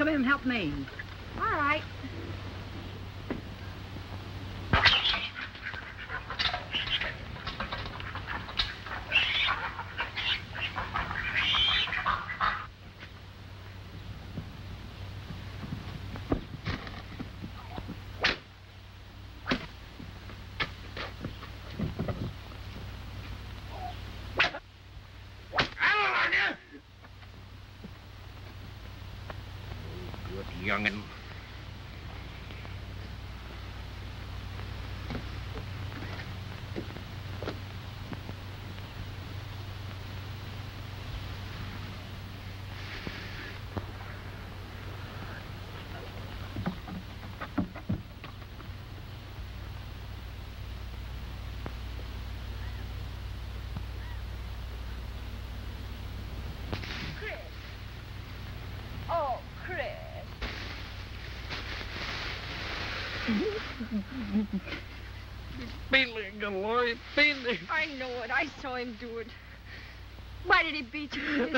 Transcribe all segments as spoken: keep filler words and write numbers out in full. come in and help me. All right. Youngin. Beat Lincoln, Laurie, beat him. I know it. I saw him do it. Why did he beat you?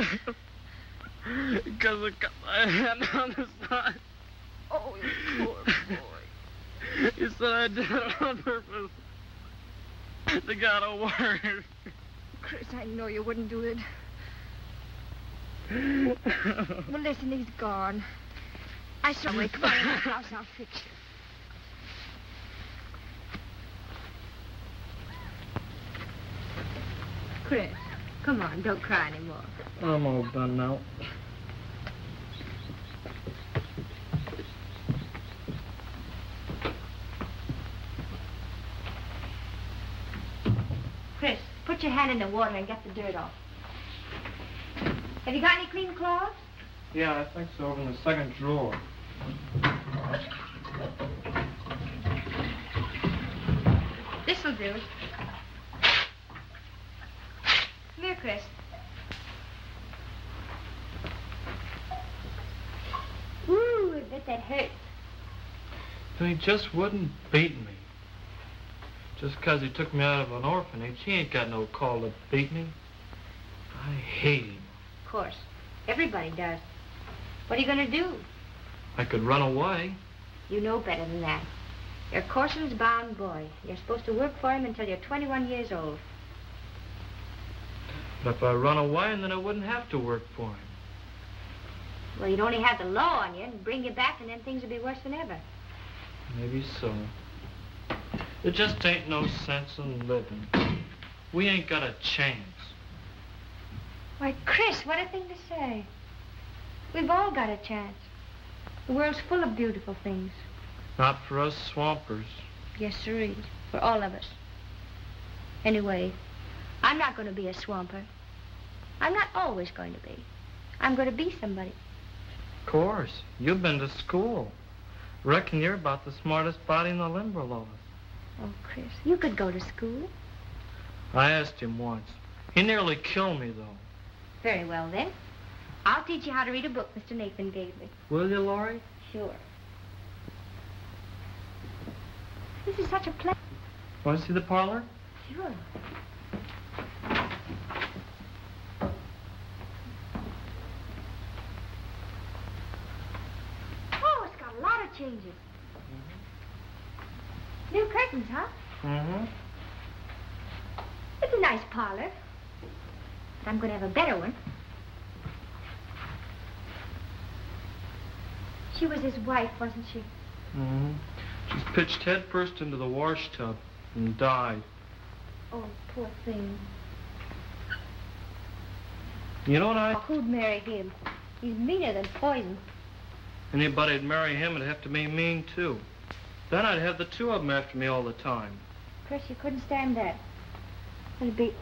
Because I got my hand on his side. Oh, you poor boy. He said I did it on purpose. They got a word. Chris, I know you wouldn't do it. Well, listen, he's gone. I saw him. Come on in the house, I'll fix you. Chris, come on, don't cry anymore. I'm all done now. Chris, put your hand in the water and get the dirt off. Have you got any clean clothes? Yeah, I think so, in the second drawer. This'll do. Here, Chris. Ooh, I bet that hurt. He just wouldn't beat me. Just because he took me out of an orphanage, he ain't got no call to beat me. I hate him. Of course. Everybody does. What are you going to do? I could run away. You know better than that. You're Corson's bound boy. You're supposed to work for him until you're twenty-one years old. But if I run away, then I wouldn't have to work for him. Well, you'd only have the law on you and bring you back, and then things would be worse than ever. Maybe so. There just ain't no sense in living. We ain't got a chance. Why, Chris, what a thing to say. We've all got a chance. The world's full of beautiful things. Not for us swampers. Yes, sirree. For all of us. Anyway, I'm not going to be a swamper. I'm not always going to be. I'm going to be somebody. Of course. You've been to school. Reckon you're about the smartest body in the Limberlost. Oh, Chris, you could go to school. I asked him once. He nearly killed me, though. Very well, then. I'll teach you how to read a book Mister Nathan gave me. Will you, Laurie? Sure. This is such a pleasure. Want to see the parlor? Sure. Changes. Mm-hmm. New curtains, huh? Mm-hmm. It's a nice parlor. But I'm going to have a better one. She was his wife, wasn't she? Mm-hmm. She's pitched headfirst into the washtub and died. Oh, poor thing. You know what I... Who'd marry him? He's meaner than poison. Anybody that'd marry him would have to be mean, too. Then I'd have the two of them after me all the time. Chris, you couldn't stand that. It'd be...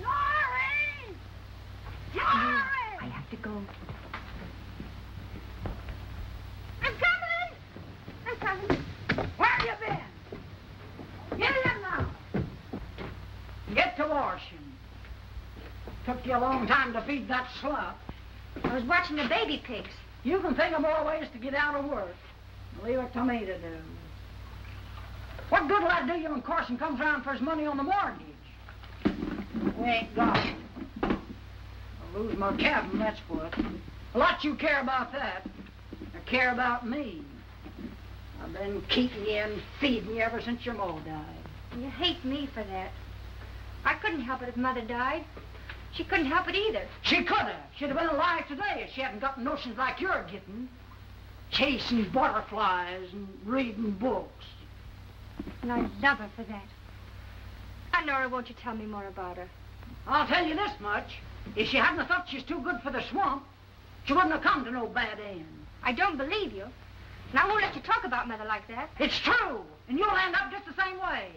Laurie! Laurie! I have to go. I'm coming! I'm coming. Where have you been? Get in now! Get to washing. Took you a long time to feed that slut. I was watching the baby pigs. You can think of more ways to get out of work. Leave it to me to do. What good will that do you when Corson comes around for his money on the mortgage? We ain't got it. I'll lose my cabin, that's what. A lot you care about that. Or care about me. I've been keeping you and feeding you ever since your ma died. You hate me for that. I couldn't help it if Mother died. She couldn't help it either. She could have. She'd have been alive today if she hadn't got notions like you're getting. Chasing butterflies and reading books. And I love her for that. Now, Nora, won't you tell me more about her? I'll tell you this much. If she hadn't thought she's too good for the swamp, she wouldn't have come to no bad end. I don't believe you. And I won't let you talk about Mother like that. It's true. And you'll end up just the same way.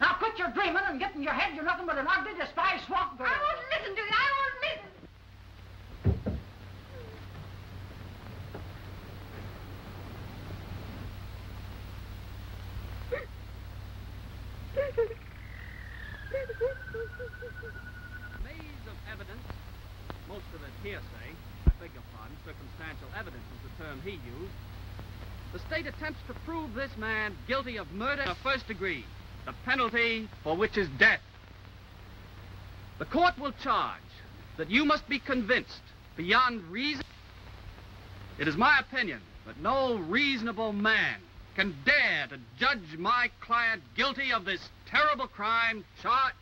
Now quit your dreaming and get in your head you're nothing but an ugly, despised swamp girl. I won't listen to you. I won't listen. Maze of evidence, most of it hearsay, I beg your pardon, circumstantial evidence is the term he used. The state attempts to prove this man guilty of murder in the first degree, the penalty for which is death. The court will charge that you must be convinced beyond reason. It is my opinion that no reasonable man can dare to judge my client guilty of this terrible crime charge.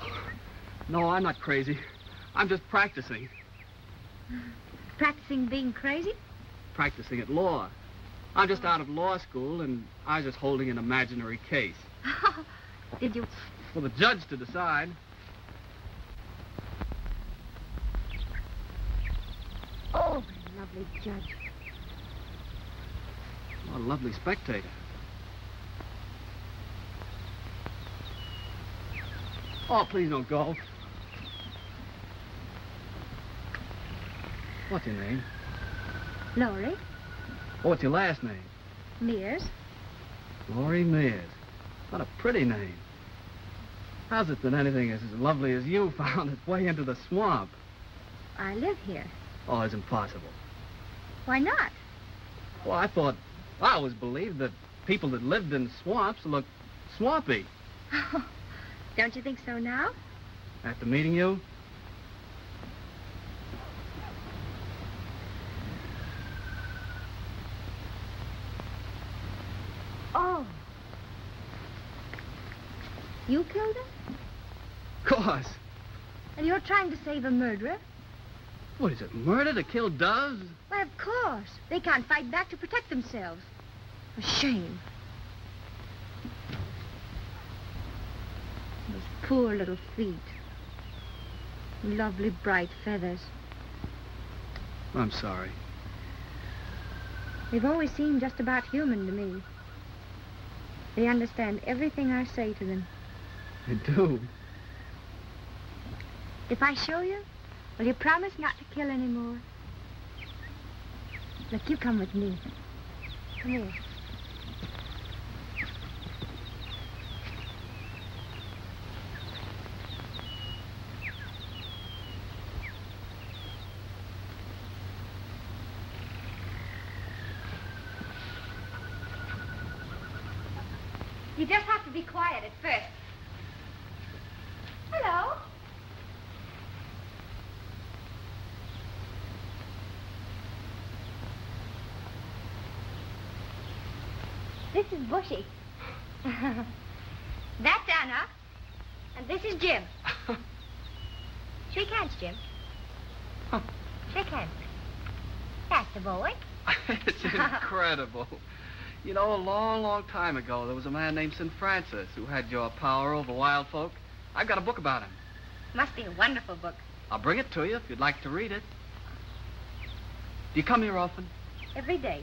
Oh, no, I'm not crazy. I'm just practicing. Practicing being crazy? Practicing at law. I'm just out of law school, and I was just holding an imaginary case. Did you? For the judge to decide. Oh, my lovely judge. What a lovely spectator. Oh, please don't go. What's your name? Laurie. Oh, what's your last name? Mears. Laurie Mears. What a pretty name. How's it that anything is as lovely as you found its way into the swamp? I live here. Oh, it's impossible. Why not? Well, I thought... I always believed that people that lived in swamps looked swampy. Oh, don't you think so now? After meeting you? Oh. You killed him? Of course. And you're trying to save a murderer? What is it, murder to kill doves? Why, of course. They can't fight back to protect themselves. A shame. Those poor little feet. Lovely bright feathers. I'm sorry. They've always seemed just about human to me. They understand everything I say to them. They do. If I show you, will you promise not to kill any more? Look, you come with me. Come here. You just have to be quiet at first. Hello? This is Bushy. That's Anna. And this is Jim. Shake hands, Jim. Huh. Shake hands. That's the boy. It's incredible. You know, a long, long time ago, there was a man named Saint Francis who had your power over wild folk. I've got a book about him. Must be a wonderful book. I'll bring it to you if you'd like to read it. Do you come here often? Every day.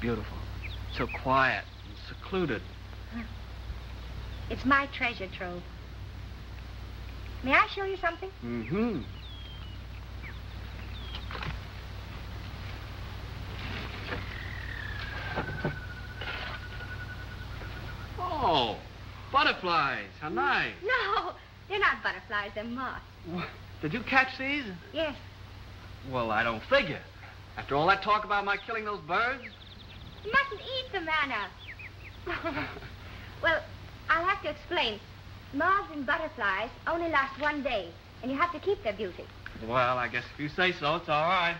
Beautiful. So quiet and secluded. It's my treasure trove. May I show you something? Mm-hmm. Oh, butterflies. How nice. No, they're not butterflies. They're moths. What? Did you catch these? Yes. Well, I don't figure. After all that talk about my killing those birds... You mustn't eat them, Anna. Well, I'll have to explain. Moths and butterflies only last one day, and you have to keep their beauty. Well, I guess if you say so, it's all right.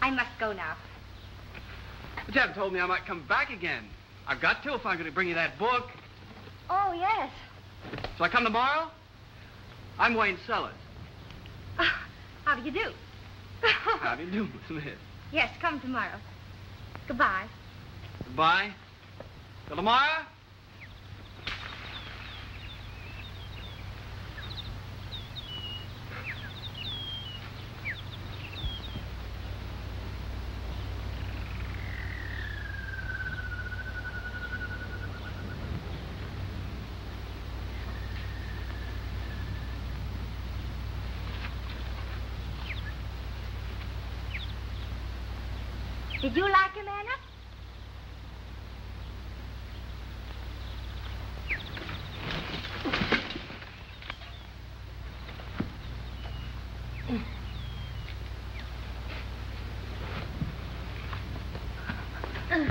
I must go now. But you haven't told me I might come back again. I've got to if I'm going to bring you that book. Oh, yes. So I come tomorrow? I'm Wayne Sellers. Uh, how do you do? How do you do, Miss Smith? Yes, come tomorrow. Goodbye. Goodbye. Till tomorrow? Did you like him, Anna?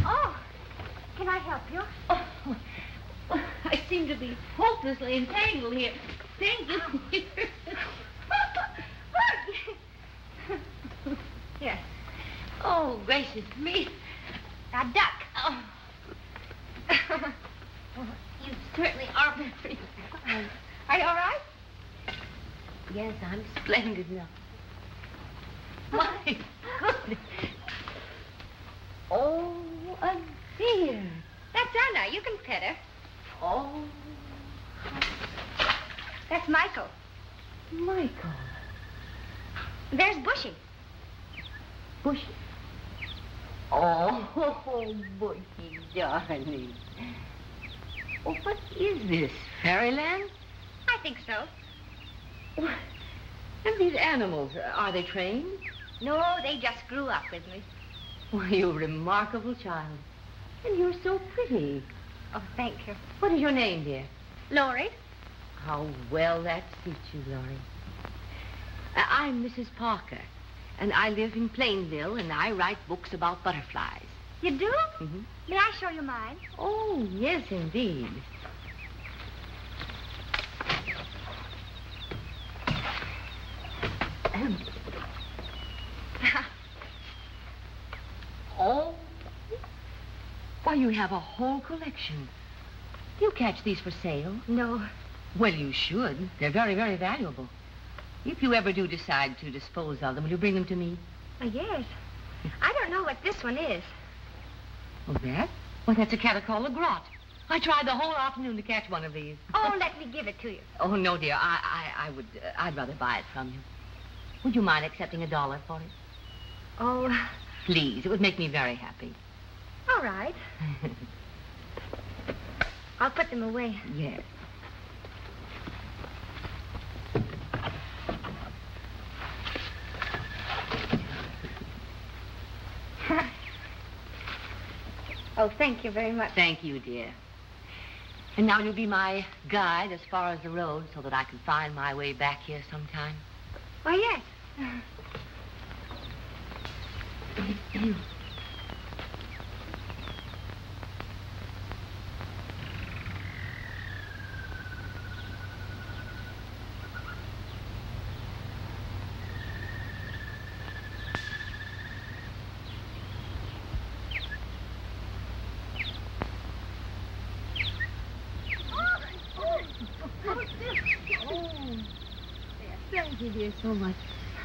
Oh, can I help you? Oh, I seem to be hopelessly entangled here. Thank you. Yes. Oh, gracious me. Now, duck. Oh. You certainly are very... Are you all right? Yes, I'm splendid now. My goodness. Oh, a dear. That's Anna. You can pet her. Oh. That's Michael. Michael. There's Bushy. Bushy? Oh, Bushy, darling. Oh, what is this, fairyland? I think so. What? And these animals, are they trained? No, they just grew up with me. Well, you remarkable child. And you're so pretty. Oh, thank you. What is your name, dear? Laurie. How well that suits you, Laurie. Uh, I'm Missus Parker. And I live in Plainville, and I write books about butterflies. You do? Mm-hmm. May I show you mine? Oh, yes, indeed. Oh. Why, you have a whole collection. Do you catch these for sale? No. Well, you should. They're very, very valuable. If you ever do decide to dispose of them, will you bring them to me? Oh, yes. I don't know what this one is. Oh, that? Well, that's a catacalla grot. I tried the whole afternoon to catch one of these. Oh, let me give it to you. Oh, no, dear. I, I, I would, uh, I'd rather buy it from you. Would you mind accepting a dollar for it? Oh. Please, it would make me very happy. All right. I'll put them away. Yes. Oh, thank you very much. Thank you, dear. And now you'll be my guide as far as the road so that I can find my way back here sometime. Why, yes. So much.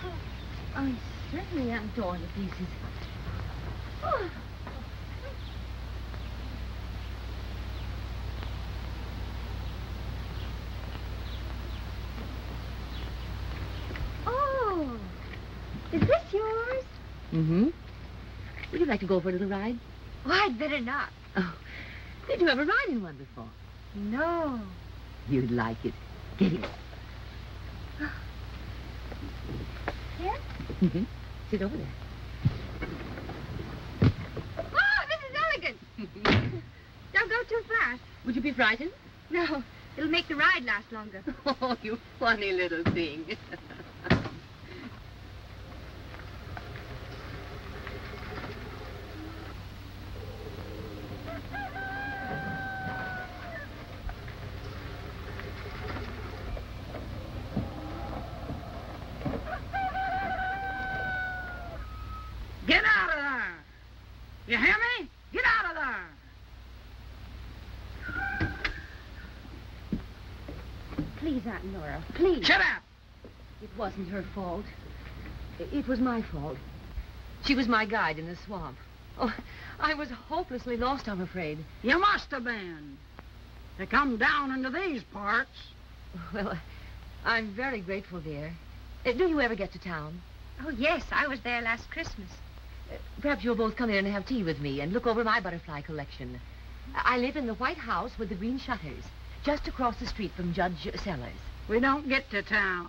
Oh, I certainly am torn to pieces. Oh. Oh, is this yours? Mm-hmm. Would you like to go for a little ride? Oh, I'd better not. Oh, did you ever ride in one before? No. You'd like it. Get it. Here? Mm-hmm. Sit over there. Oh, this is elegant. Don't go too fast. Would you be frightened? No. It'll make the ride last longer. Oh, you funny little thing. You hear me? Get out of there! Please, Aunt Nora, please. Shut up! It wasn't her fault. It was my fault. She was my guide in the swamp. Oh, I was hopelessly lost, I'm afraid. You must have been. To come down into these parts. Well, I'm very grateful, dear. Do you ever get to town? Oh, yes. I was there last Christmas. Uh, perhaps you'll both come in and have tea with me and look over my butterfly collection. I live in the White House with the green shutters, just across the street from Judge Sellers. We don't get to town.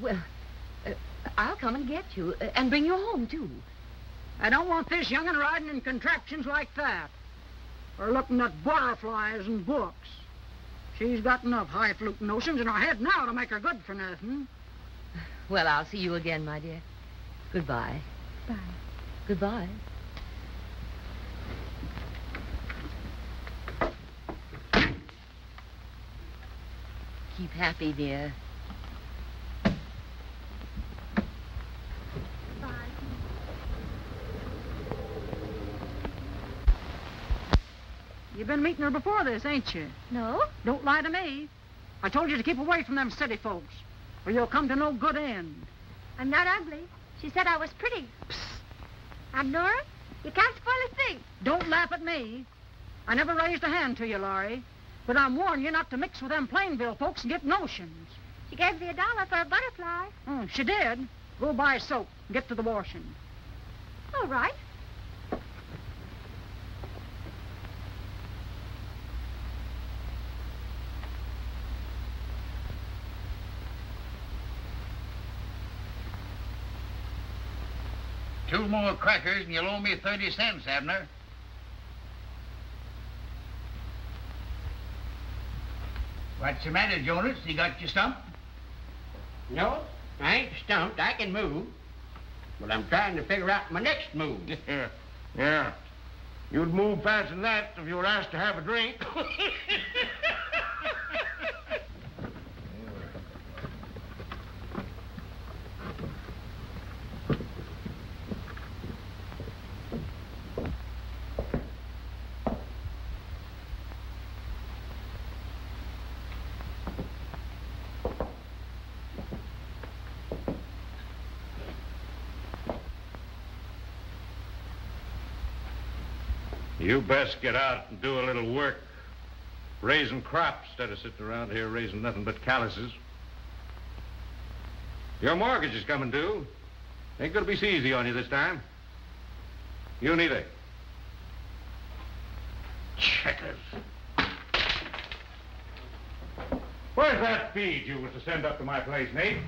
Well, uh, I'll come and get you, uh, and bring you home, too. I don't want this young'un riding in contraptions like that, or looking at butterflies and books. She's got enough high-fluke notions in her head now to make her good for nothing. Well, I'll see you again, my dear. Goodbye. Bye. Goodbye. Keep happy, dear. You've been meeting her before this, ain't you? No. Don't lie to me. I told you to keep away from them city folks, or you'll come to no good end. I'm not ugly. She said I was pretty. Psst. Aunt Nora, you can't spoil a thing. Don't laugh at me. I never raised a hand to you, Laurie. But I'm warning you not to mix with them Plainville folks and get notions. She gave me a dollar for a butterfly. Mm, she did. Go buy soap and get to the washing. All right. Two more crackers and you'll owe me thirty cents, Abner. What's the matter, Jonas? You got you stumped? No, I ain't stumped. I can move. But I'm trying to figure out my next move. Yeah. Yeah. You'd move faster than that if you were asked to have a drink. You best get out and do a little work. Raising crops instead of sitting around here raising nothing but calluses. Your mortgage is coming due. Ain't gonna be so easy on you this time. You need a... checkers. Where's that feed you was to send up to my place, Nate?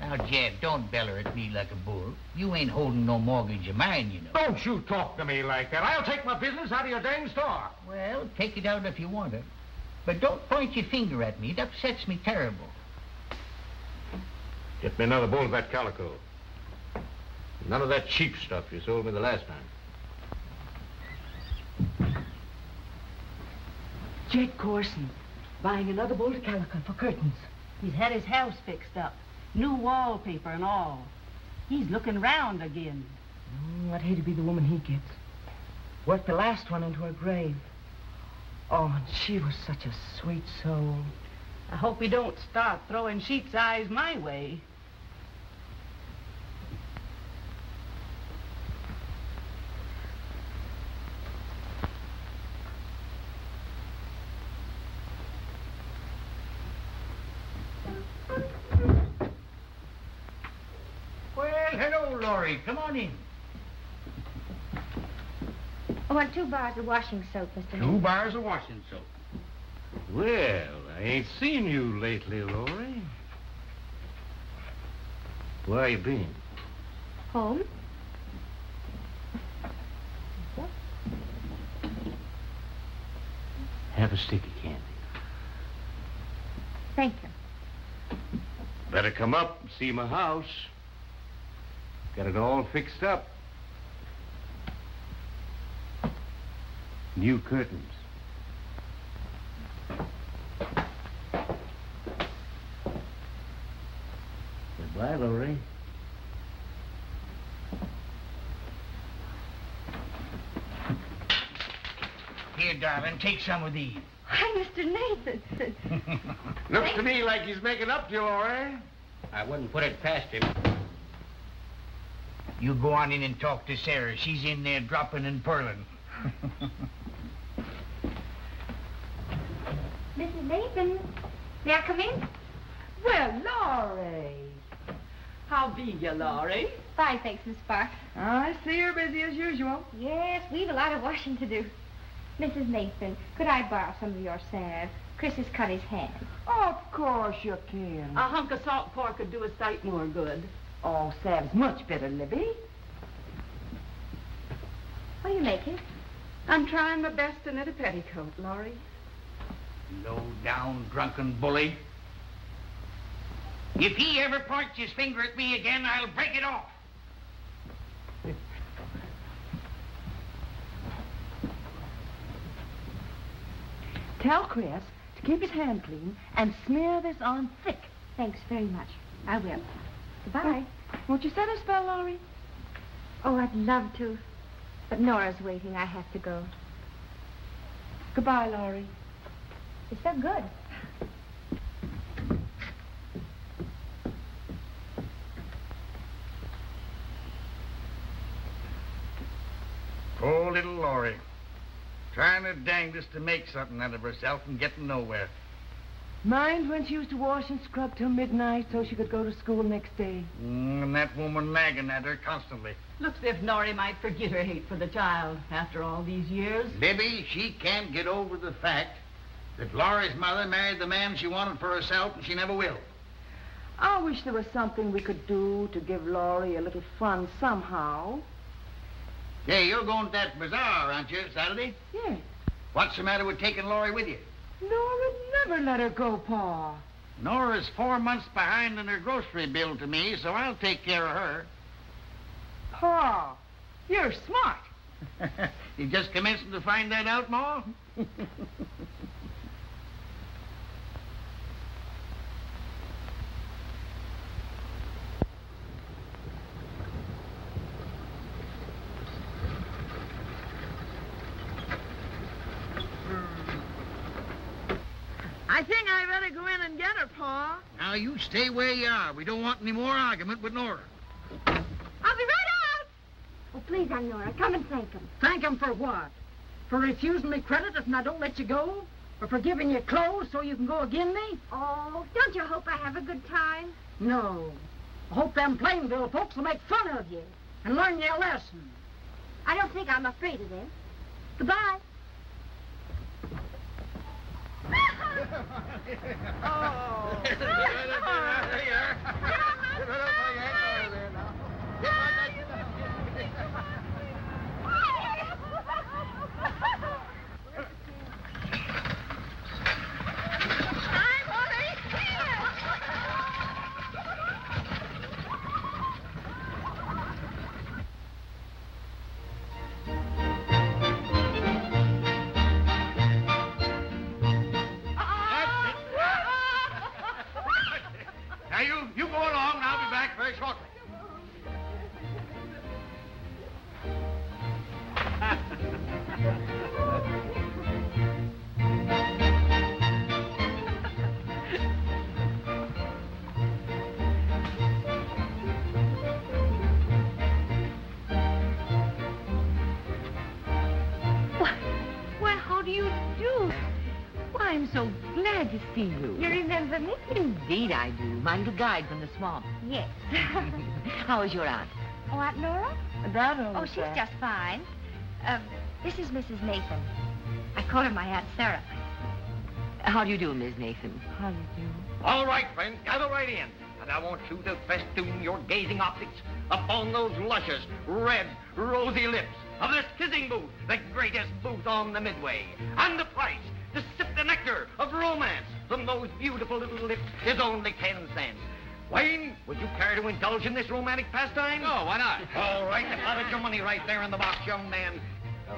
Now, Jed, don't beller at me like a bull. You ain't holding no mortgage of mine, you know. Don't you talk to me like that. I'll take my business out of your dang store. Well, take it out if you want it. But don't point your finger at me. It upsets me terrible. Get me another bowl of that calico. None of that cheap stuff you sold me the last time. Jed Corson, buying another bowl of calico for curtains. He's had his house fixed up. New wallpaper and all. He's looking round again. Mm, I'd hate to be the woman he gets. Worked the last one into her grave. Oh, and she was such a sweet soul. I hope he don't start throwing sheep's eyes my way. Come on in. I want two bars of washing soap, Mister Two bars of washing soap. Well, I ain't seen you lately, Laurie. Where you been? Home. Have a sticky candy. Thank you. Better come up and see my house. Got it all fixed up. New curtains. Goodbye, Laurie. here, darling. Take some of these. Why, Mister Nathan. Looks Thanks. to me like he's making up to you, Laurie. I wouldn't put it past him. You go on in and talk to Sarah. She's in there dropping and purling. Missus Nathan, may I come in? Well, Laurie. How be you, Laurie? Fine, thanks, Miss Parker. Oh, I see you're busy as usual. Yes, we've a lot of washing to do. Missus Nathan, could I borrow some of your salve? Chris has cut his hand. Of course you can. A hunk of salt pork could do a sight more good. Oh, salve's much better, Libby. What are you making? I'm trying my best to knit a petticoat, Laurie. Low-down, drunken bully. If he ever points his finger at me again, I'll break it off. Tell Chris to keep his hand clean and smear this on thick. Thanks very much. I will. Goodbye. Oh, won't you set a spell, Laurie? Oh, I'd love to. But Nora's waiting. I have to go. Goodbye, Laurie. It's so good. Poor little Laurie. Trying her dangest to make something out of herself and getting nowhere. Mind when she used to wash and scrub till midnight so she could go to school next day? Mm, and that woman nagging at her constantly. Looks as if Nora might forget her hate for the child after all these years. Libby, she can't get over the fact that Laurie's mother married the man she wanted for herself and she never will. I wish there was something we could do to give Laurie a little fun somehow. Hey, you're going to that bazaar, aren't you, Saturday? Yes. What's the matter with taking Laurie with you? Nora never let her go, Pa. Nora's four months behind in her grocery bill to me, so I'll take care of her. Pa, you're smart. You just commencing to find that out, Ma? I think I better go in and get her, Pa. Now, you stay where you are. We don't want any more argument with Nora. I'll be right out. Oh, please, Aunt Nora, come and thank him. Thank him for what? For refusing me credit if I don't let you go? Or for giving you clothes so you can go again me? Oh, don't you hope I have a good time? No. I hope them Plainville folks will make fun of you and learn you a lesson. I don't think I'm afraid of them. Goodbye. Oh. You. You remember me? Indeed I do. Mind the guide from the swamp. Yes. How is your aunt? Oh, Aunt Nora? That old Oh, she's that. just fine. Um, this is Missus Nathan. I call her my Aunt Sarah. How do you do, Miss Nathan? How do you do? All right, friends, gather right in. And I want you to festoon your gazing optics upon those luscious, red, rosy lips of this kissing booth, the greatest booth on the Midway. And the price to sip the nectar of romance from those beautiful little lips is only ten cents. Wayne, would you care to indulge in this romantic pastime? No, why not? All right, deposit your money right there in the box, young man.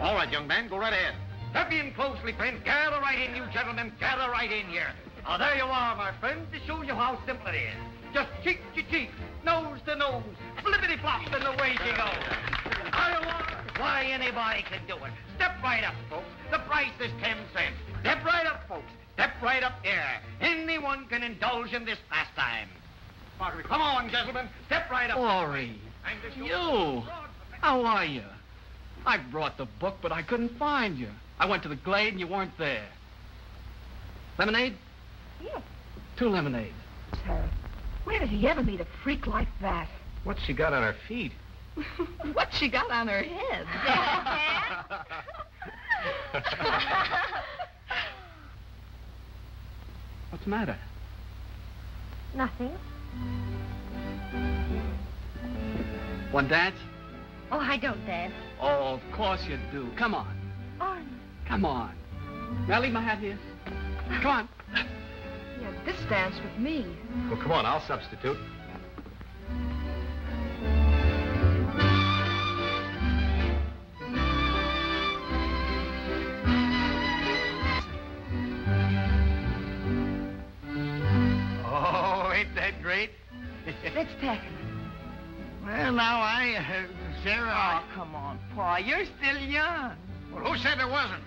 All right, young man, go right ahead. Step in closely, friend. Gather right in, you gentlemen. Gather right in here. Oh, there you are, my friend, to show you how simple it is. Just cheek to cheek, nose to nose, flippity-flop, and away you go. There you are. Why, Anybody can do it. Step right up, folks. The price is ten cents. Step right up, folks. Step right up there. Anyone can indulge in this pastime. Marjorie, come on, gentlemen. Step right up. Laurie, you. How are you? I brought the book, but I couldn't find you. I went to the glade and you weren't there. Lemonade? Yes. Two lemonades. Sir, where does he ever meet a freak like that? What's she got on her feet? What she got on her head? What's the matter? Nothing. Want to dance? Oh, I don't dance. Oh, of course you do. Come on. On. Come on. Now leave my hat here. Come on. Yeah, this dance with me. Well, come on. I'll substitute. Let's tackle it. Well, now I, uh, Sarah... Oh, come on, Pa. You're still young. Well, who said it wasn't?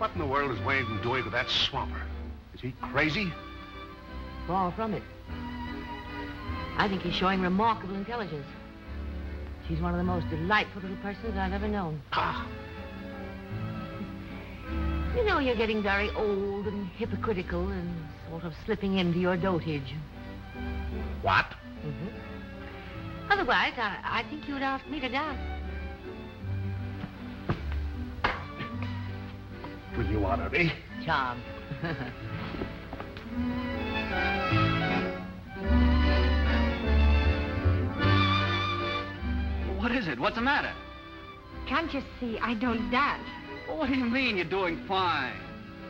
What in the world is Wayne doing with that swamper? Is he crazy? Far from it. I think he's showing remarkable intelligence. She's one of the most delightful little persons I've ever known. Ah. You know, you're getting very old and hypocritical and sort of slipping into your dotage. What? Mm-hmm. Otherwise, I, I think you'd ask me to dance. Will you honor me? Charmed. What is it? What's the matter? Can't you see? I don't dance. Well, what do you mean? You're doing fine.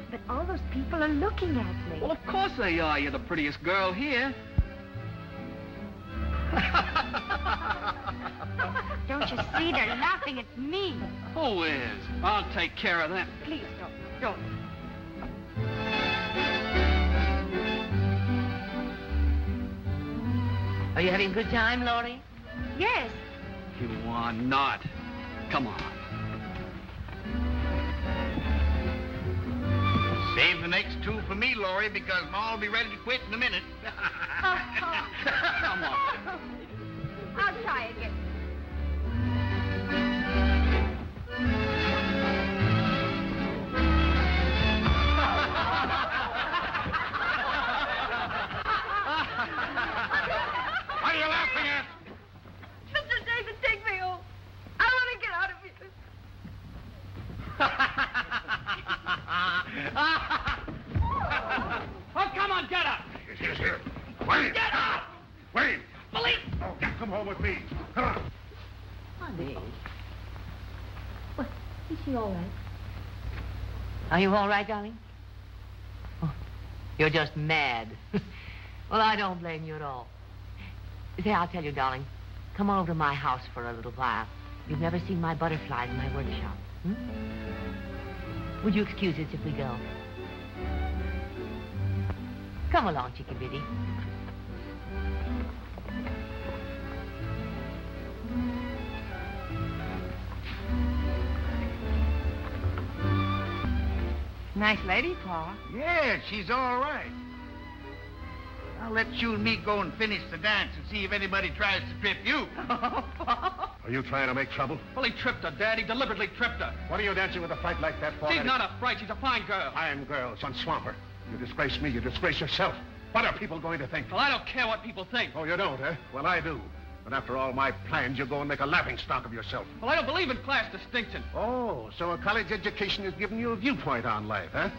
But all those people are looking at me. Well, of course they are. You're the prettiest girl here. Don't you see? They're laughing at me. Who is? I'll take care of them. Please don't. Don't. Are you having a good time, Laurie? Yes. You are not. Come on. Save the next two for me, Laurie, because Ma'll be ready to quit in a minute. Oh, oh. Come on. I'll try again. What are you laughing at? Mister David, take me home. I want to get out of here. Oh, come on, get up! Yes, yes, yes. Wayne! Get up! Wayne! Police! Oh, come home with me. Come on. Honey. What? Is she all right? Are you all right, darling? Oh, you're just mad. Well, I don't blame you at all. Say, I'll tell you, darling. Come on over to my house for a little while. You've never seen my butterflies in my workshop. Hmm? Would you excuse us if we go? Come along, Chickabiddy. Nice lady, Pa. Yeah, she's all right. I'll let you and me go and finish the dance and see if anybody tries to trip you. Oh, Pa. Are you trying to make trouble? Well, he tripped her, Dad. He deliberately tripped her. What are you dancing with a fright like that for? She's not a fright. She's a fine girl. Fine girl. Some swamper. You disgrace me. You disgrace yourself. What are people going to think? Well, I don't care what people think. Oh, you don't, huh? Well, I do. But after all my plans, you go and make a laughingstock of yourself. Well, I don't believe in class distinction. Oh, so a college education has given you a viewpoint on life, huh?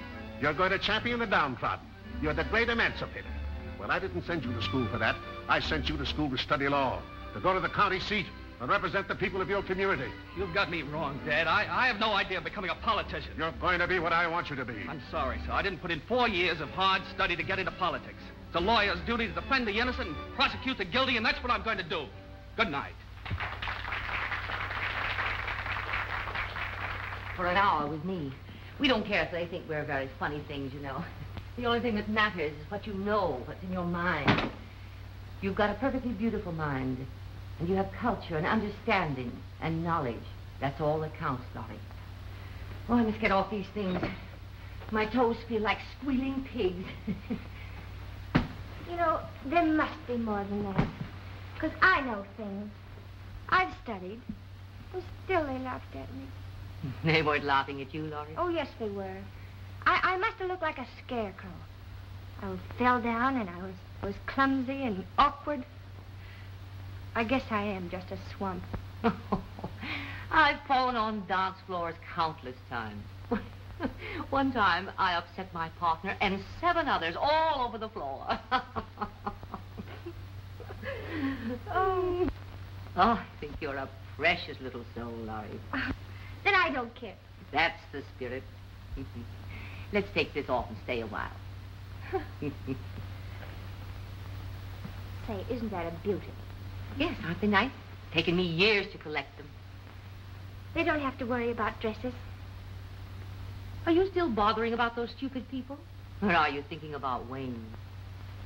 You're going to champion the downtrodden. You're the great emancipator. Well, I didn't send you to school for that. I sent you to school to study law, to go to the county seat, and represent the people of your community. You've got me wrong, Dad. I, I have no idea of becoming a politician. You're going to be what I want you to be. I'm sorry, sir. I didn't put in four years of hard study to get into politics. It's a lawyer's duty to defend the innocent and prosecute the guilty, and that's what I'm going to do. Good night. For an hour with me. We don't care if they think we're very funny things, you know. The only thing that matters is what you know, what's in your mind. You've got a perfectly beautiful mind, and you have culture and understanding and knowledge. That's all that counts, Laurie. Oh, I must get off these things. My toes feel like squealing pigs. You know, there must be more than that. Because I know things. I've studied. Oh, still they laughed at me. They weren't laughing at you, Laurie. Oh, yes, they were. I, I must have looked like a scarecrow. I fell down and I was, was clumsy and awkward. I guess I am just a swamp. I've fallen on dance floors countless times. One time, I upset my partner and seven others all over the floor. Oh. Oh, I think you're a precious little soul, Laurie. Uh, then I don't care. That's the spirit. Let's take this off and stay a while. Say, isn't that a beauty? Yes, aren't they nice? Taken me years to collect them. They don't have to worry about dresses. Are you still bothering about those stupid people? Or are you thinking about Wayne?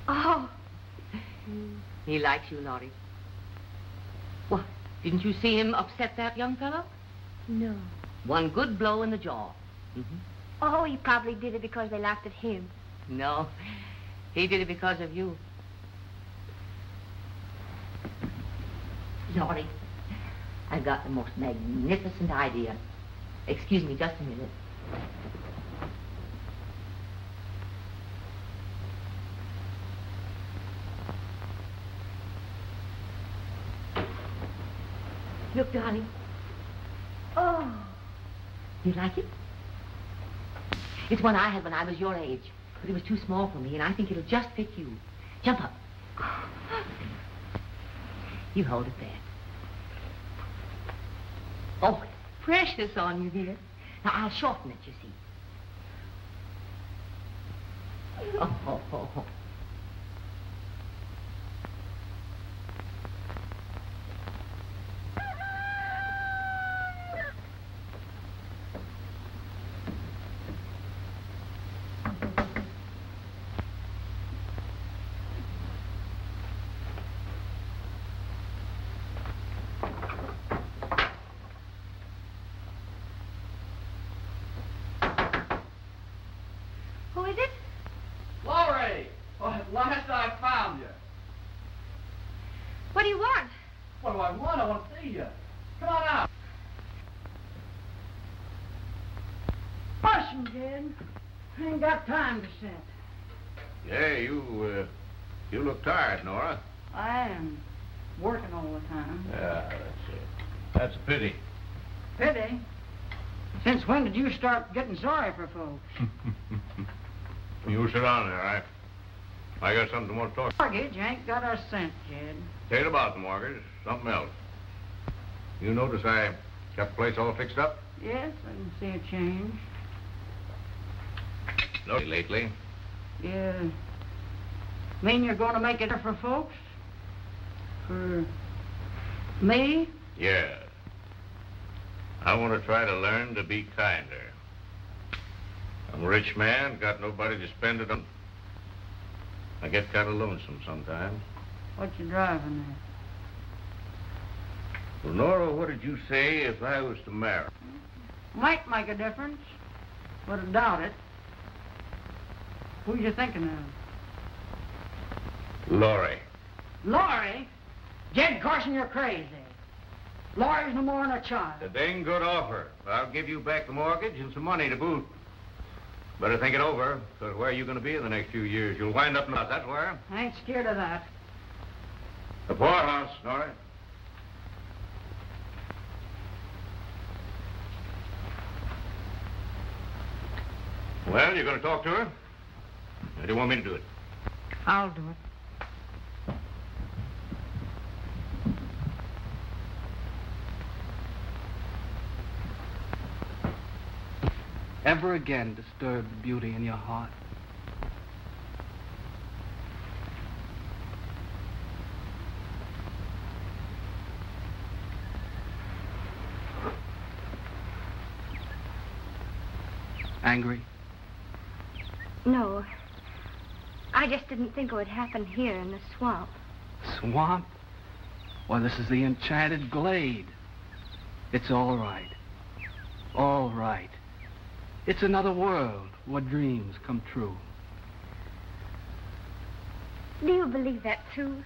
Oh. He likes you, Laurie. What? Didn't you see him upset that young fellow? No. One good blow in the jaw. Mm-hmm. Oh, he probably did it because they laughed at him. No. He did it because of you. Laurie, I've got the most magnificent idea. Excuse me just a minute. Look, darling. Oh. You like it? It's one I had when I was your age, but it was too small for me, and I think it'll just fit you. Jump up. You hold it there. Oh, it's precious on you, dear. Now, I'll shorten it, you see. Oh, oh, oh, oh. Time to sit. Yeah, you, uh, you look tired, Nora. I am. Working all the time. Yeah, that's it. That's a pity. Pity? Since when did you start getting sorry for folks? You sit down there, I... I got something more to talk about. Mortgage ain't got a cent, Jed. Ain't about the mortgage. Something else. You notice I got the place all fixed up? Yes, I can see a change. Lately. Yeah. Mean you're going to make it for folks? For me? Yeah. I want to try to learn to be kinder. I'm a rich man, got nobody to spend it on. I get kind of lonesome sometimes. What you driving at? Well, Nora, what did you say if I was to marry? Might make a difference, but I doubt it. Who are you thinking of? Laurie. Laurie? Jed Corson, you're crazy. Laurie's no more than a child. A dang good offer. I'll give you back the mortgage and some money to boot. Better think it over, because where are you going to be in the next few years? You'll wind up in the house, that's where. I ain't scared of that. The poorhouse, Laurie. Well, you're going to talk to her? Or do you want me to do it? I'll do it. Ever again disturb the beauty in your heart. Angry? No. I just didn't think it would happen here in the swamp. Swamp? Why, this is the enchanted glade. It's all right. All right. It's another world where dreams come true. Do you believe that, too?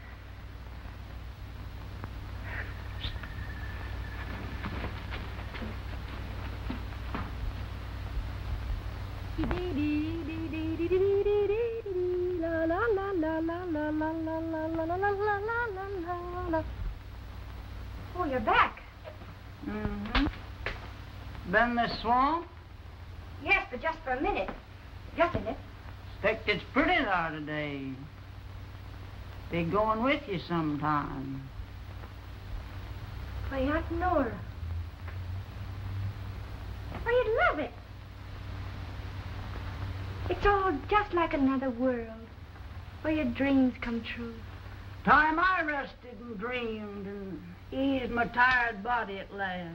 Oh, you're back. Mm-hmm. Been in the swamp? Yes, but just for a minute. Just a minute. Expect it's pretty there today. Be going with you sometime. Why, Aunt Nora. Why, you'd love it. It's all just like another world, where your dreams come true. Time I rested and dreamed and eased my tired body at last.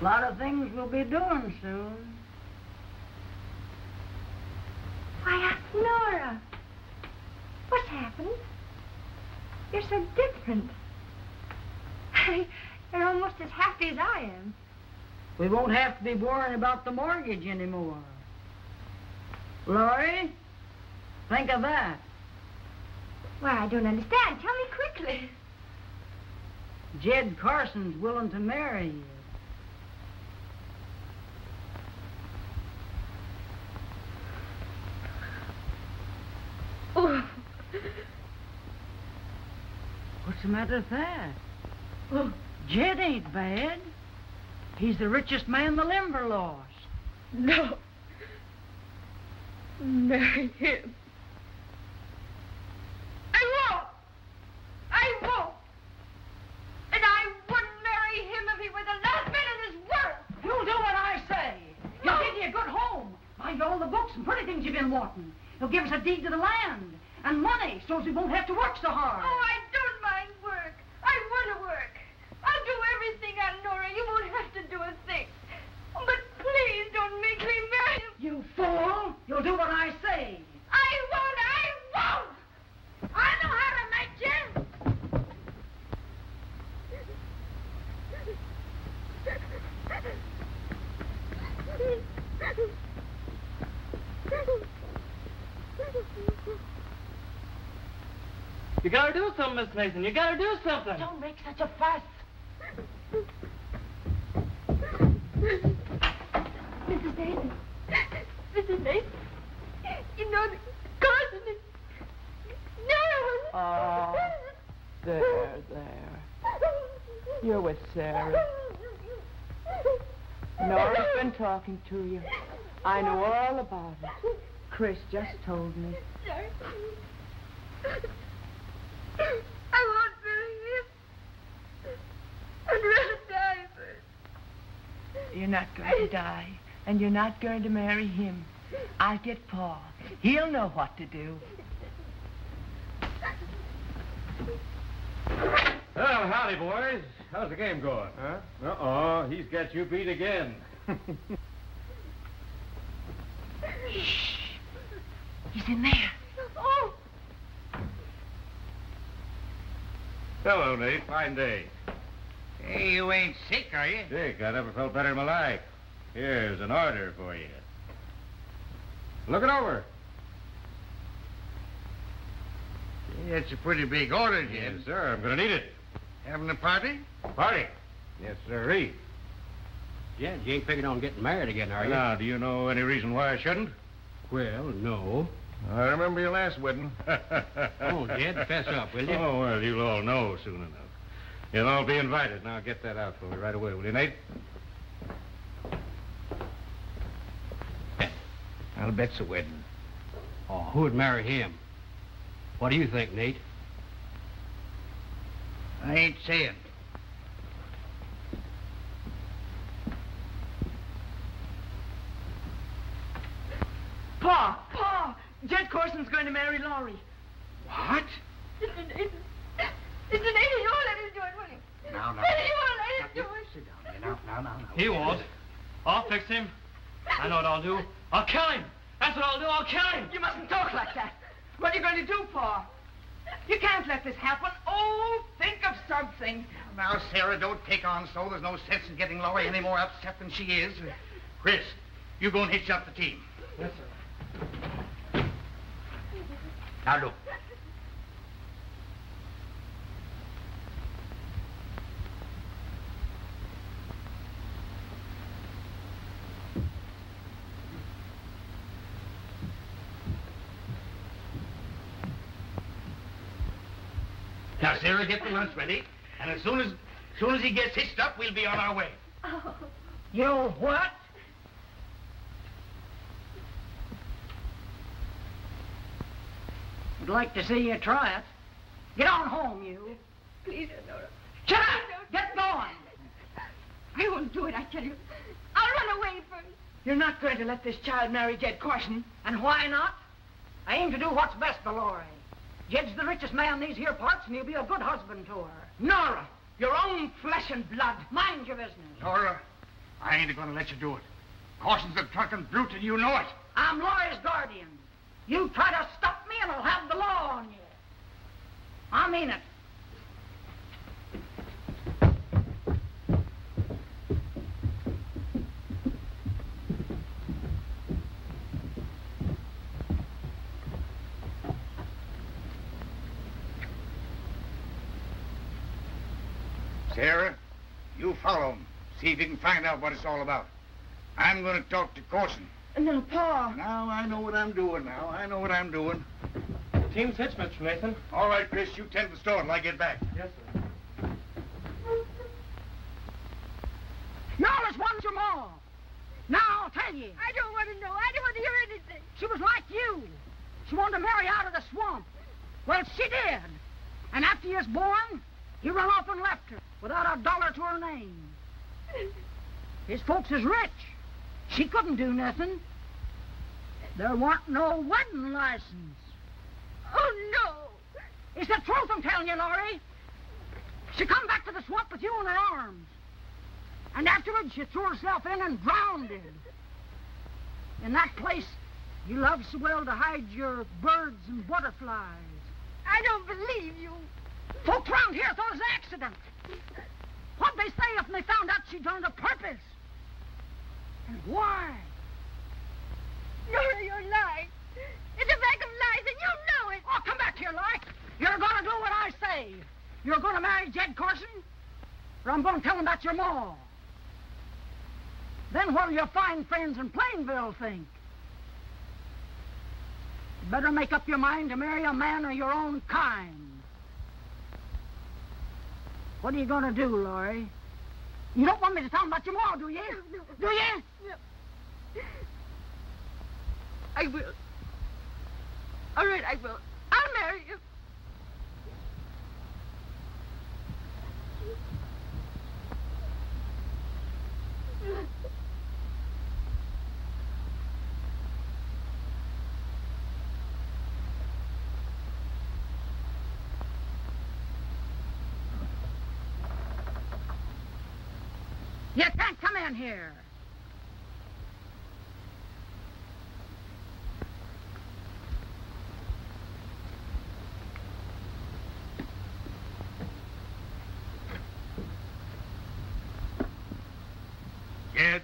A lot of things we'll be doing soon. Why, Aunt Nora, what's happened? You're so different. You're almost as happy as I am. We won't have to be worrying about the mortgage anymore. Laurie, think of that. Why, I don't understand. Tell me quickly. Jed Carson's willing to marry you. Oh. What's the matter with that? Oh. Jed ain't bad. He's the richest man the Limber lost. No. Marry him. I won't. I won't. And I wouldn't marry him if he were the last man in this world. You'll do what I say. No. He'll give you a good home. Buy you all the books and pretty things you've been wanting. He'll give us a deed to the land and money so we won't have to work so hard. Oh, I don't mind work. I want to work. I'll do everything, Aunt Nora. You won't have to do a thing. But please don't make me marry him. You fool. You'll do what I say. I won't. I won't. I know how to make Jim. You gotta do something, Miss Mason. You gotta do something. Don't make such a fuss. Missus Nathan. Missus Nathan. You know, Carson is... No! Oh, there, there. You're with Sarah. Nora's been talking to you. I know all about it. Chris just told me. Sorry. I won't marry him. I'd rather die first. You're not going to die, and you're not going to marry him. I'll get Paul. He'll know what to do. Well, howdy, boys. How's the game going, huh? Uh-oh, he's got you beat again. Shh. He's in there. Oh! Hello, Nate. Fine day. Hey, you ain't sick, are you? Sick? I never felt better in my life. Here's an order for you. Look it over. It's a pretty big order, Jim. Yes, sir. I'm going to need it. Having a party? Party? Yes, sirree. Jed, you ain't figured on getting married again, are you? Now, do you know any reason why I shouldn't? Well, no. I remember your last wedding. Oh, Jed, fess up, will you? Oh, well, you'll all know soon enough. You'll all be invited. Now, get that out for me right away, will you, Nate? Bet. I'll bet's a wedding. Oh, who'd marry him? What do you think, Nate? I ain't saying. Pa! Pa! Jed Corson's going to marry Laurie. What? It's an idiot. It's an idiot. You won't let him do it, will you? No, no. You won't let him do it. Sit down there. No, no, no, no. He won't. I'll fix him. I know what I'll do. I'll kill him. That's what I'll do. I'll kill him. You mustn't talk. What are you going to do, Pa? You can't let this happen. Oh, think of something. Now, Sarah, don't take on so. There's no sense in getting Laurie any more upset than she is. Chris, you go and hitch up the team. Yes, sir. Now, look. Now, Sarah, get the lunch ready, and as soon as, as soon as he gets hitched up, we'll be on our way. Oh. You what? I'd like to see you try it. Get on home, you. Please, Nora. Shut up! Get going! I won't do it, I tell you. I'll run away first. You're not going to let this child marry Jed Corson, and why not? I aim to do what's best for Laurie. Jed's the richest man these here parts, and he'll be a good husband to her. Nora, your own flesh and blood. Mind your business. Nora, I ain't gonna let you do it. Corson's a drunken brute, and you know it. I'm Laurie's guardian. You try to stop me, and I'll have the law on you. I mean it. Sarah, you follow him. See if you can find out what it's all about. I'm going to talk to Corson. No, Pa. Now, I know what I'm doing now. I know what I'm doing. The team's hitched, Mister Nathan. All right, Chris, you tend to the store till I get back. Yes, sir. Nora's one or more. Now, I'll tell you. I don't want to know. I don't want to hear anything. She was like you. She wanted to marry out of the swamp. Well, she did. And after you was born, you run off and left her. Without a dollar to her name. His folks is rich. She couldn't do nothing. There weren't no wedding license. Oh, no. It's the truth I'm telling you, Laurie. She come back to the swamp with you in her arms. And afterwards, she threw herself in and drowned. In that place, you love so well to hide your birds and butterflies. I don't believe you. Folks round here thought it was an accident. What'd they say if they found out she'd done it on purpose? And why? Nora, you're lying. It's a bag of lies, and you know it. Oh, come back here, Laurie. You're gonna do what I say. You're gonna marry Jed Corson, or I'm gonna tell him about your ma. Then what'll your fine friends in Plainville think? You better make up your mind to marry a man of your own kind. What are you going to do, Laurie? You don't want me to tell him about your ma, do you? No, no. Do you? No. I will. All right, I will. I'll marry you. You can't come in here. Jed,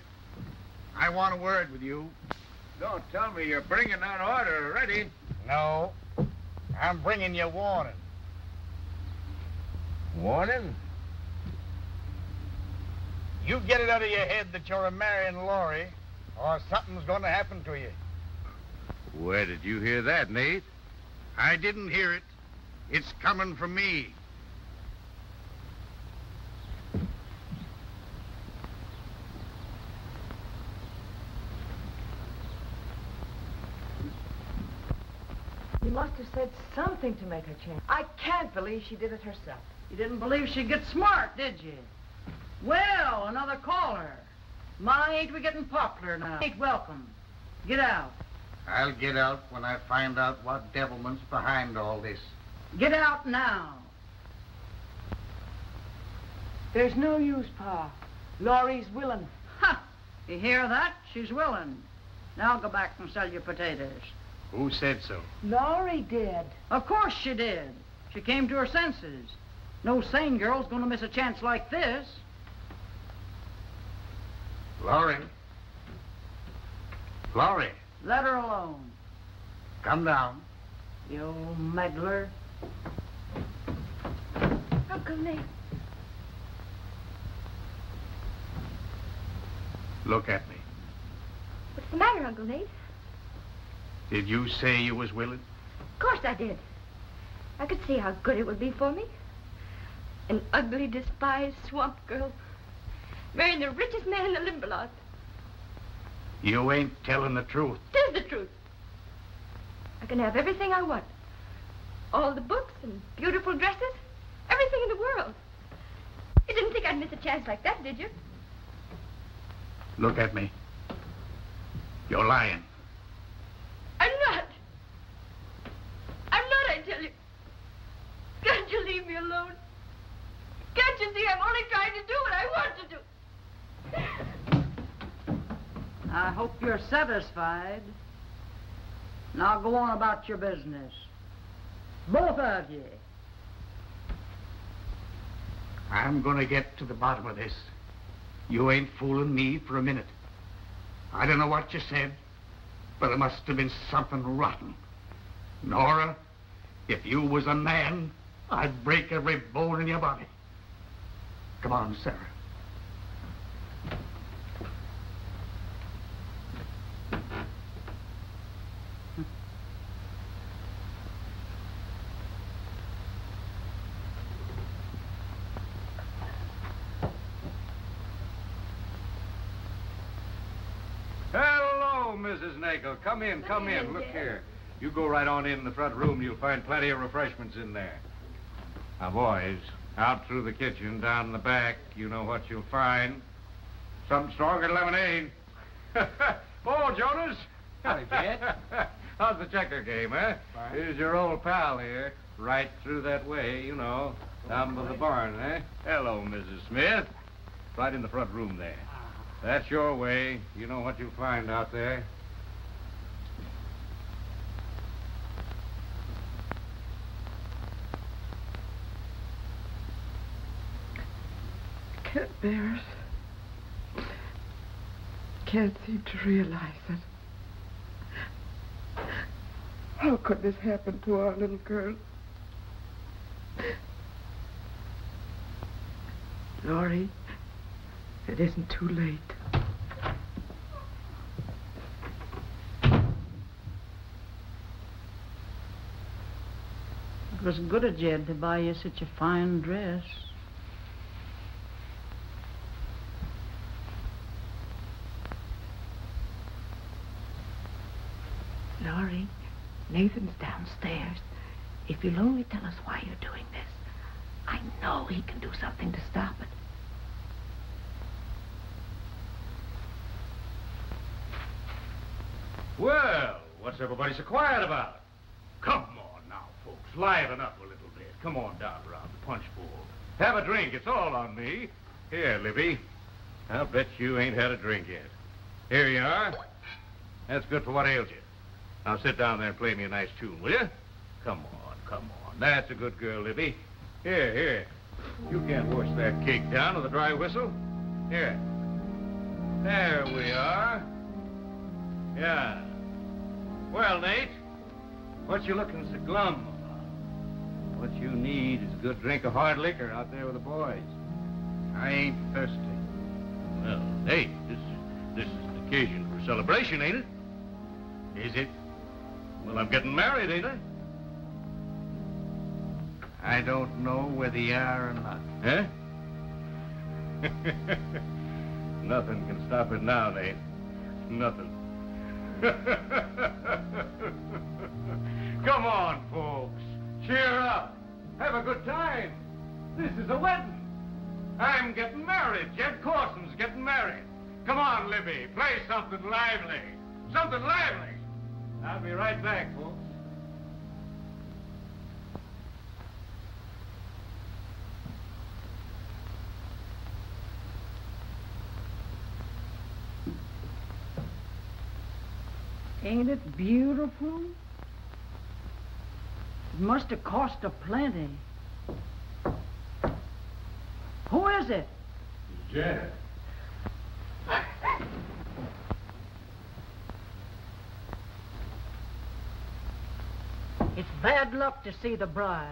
I want a word with you. Don't tell me you're bringing that order already. No, I'm bringing you warning. Warning? You get it out of your head that you're a marrying Laurie, or something's going to happen to you. Where did you hear that, Nate? I didn't hear it. It's coming from me. You must have said something to make her change. I can't believe she did it herself. You didn't believe she'd get smart, did you? Well, another caller. My, ain't we getting popular now? Ain't welcome. Get out. I'll get out when I find out what devilment's behind all this. Get out now. There's no use, Pa. Laurie's willing. Ha! You hear that? She's willing. Now go back and sell your potatoes. Who said so? Laurie did. Of course she did. She came to her senses. No sane girl's gonna miss a chance like this. Laurie. Laurie. Let her alone. Come down. You old meddler. Uncle Nate. Look at me. What's the matter, Uncle Nate? Did you say you was willing? Of course I did. I could see how good it would be for me. An ugly, despised swamp girl. Marrying the richest man in the Limberlost. You ain't telling the truth. It is the truth. I can have everything I want. All the books and beautiful dresses. Everything in the world. You didn't think I'd miss a chance like that, did you? Look at me. You're lying. I'm not. I'm not, I tell you. Can't you leave me alone? Can't you see I'm only trying to do what I want to do? I hope you're satisfied. Now go on about your business. Both of you. I'm gonna get to the bottom of this. You ain't fooling me for a minute. I don't know what you said, but it must have been something rotten. Nora, if you was a man, I'd break every bone in your body. Come on, Sarah. Come in, come in. Look here. You go right on in the front room. You'll find plenty of refreshments in there. Now, boys, out through the kitchen, down in the back, you know what you'll find. Something stronger than lemonade. Oh, Jonas. Howdy, Jed. How's the checker game, eh? Fine. Here's your old pal here, right through that way, you know, down by the barn, eh? Hello, Missus Smith. Right in the front room there. That's your way. You know what you'll find out there. I can't bear it. Can't seem to realize it. How could this happen to our little girl? Laurie, it isn't too late. It was good of Jed to buy you such a fine dress. Laurie, Nathan's downstairs. If you'll only tell us why you're doing this, I know he can do something to stop it. Well, what's everybody so quiet about? Come on now, folks. Liven up a little bit. Come on down around the punch bowl. Have a drink. It's all on me. Here, Libby. I'll bet you ain't had a drink yet. Here you are. That's good for what ails you. Now sit down there and play me a nice tune, will you? Come on, come on. That's a good girl, Libby. Here, here. You can't wash that cake down with a dry whistle. Here. There we are. Yeah. Well, Nate, what you looking so glum about? What you need is a good drink of hard liquor out there with the boys. I ain't thirsty. Well, Nate, this, this is an occasion for celebration, ain't it? Is it? Well, I'm getting married, ain't I? I don't know whether you are or not. Huh? Nothing can stop it now, Nate. Nothing. Come on, folks. Cheer up. Have a good time. This is a wedding. I'm getting married. Jed Corson's getting married. Come on, Libby. Play something lively. Something lively. I'll be right back, folks. Ain't it beautiful? It must have cost a plenty. Who is it? It's Jed. It's bad luck to see the bride.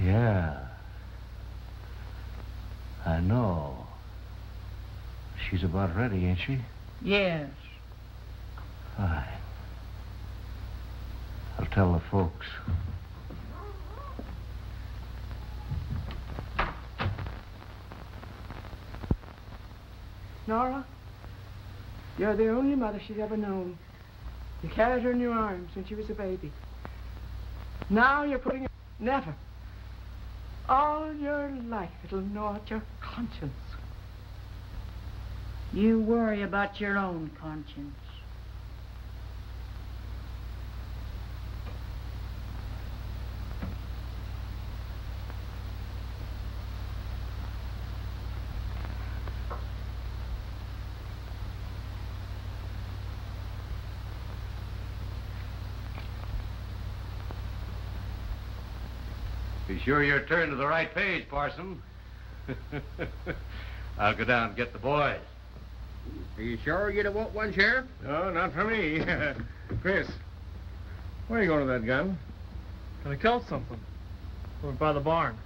Yeah. I know. She's about ready, ain't she? Yes. Fine. I'll tell the folks. Nora, you're the only mother she's ever known. You carried her in your arms when she was a baby. Now you're putting her... Never. All your life it'll gnaw at your conscience. You worry about your own conscience. Be sure you're turned to the right page, Parson. I'll go down and get the boys. Are you sure you don't want one, Sheriff? No, not for me. Chris, where are you going with that gun? Gonna kill something. Over by the barn.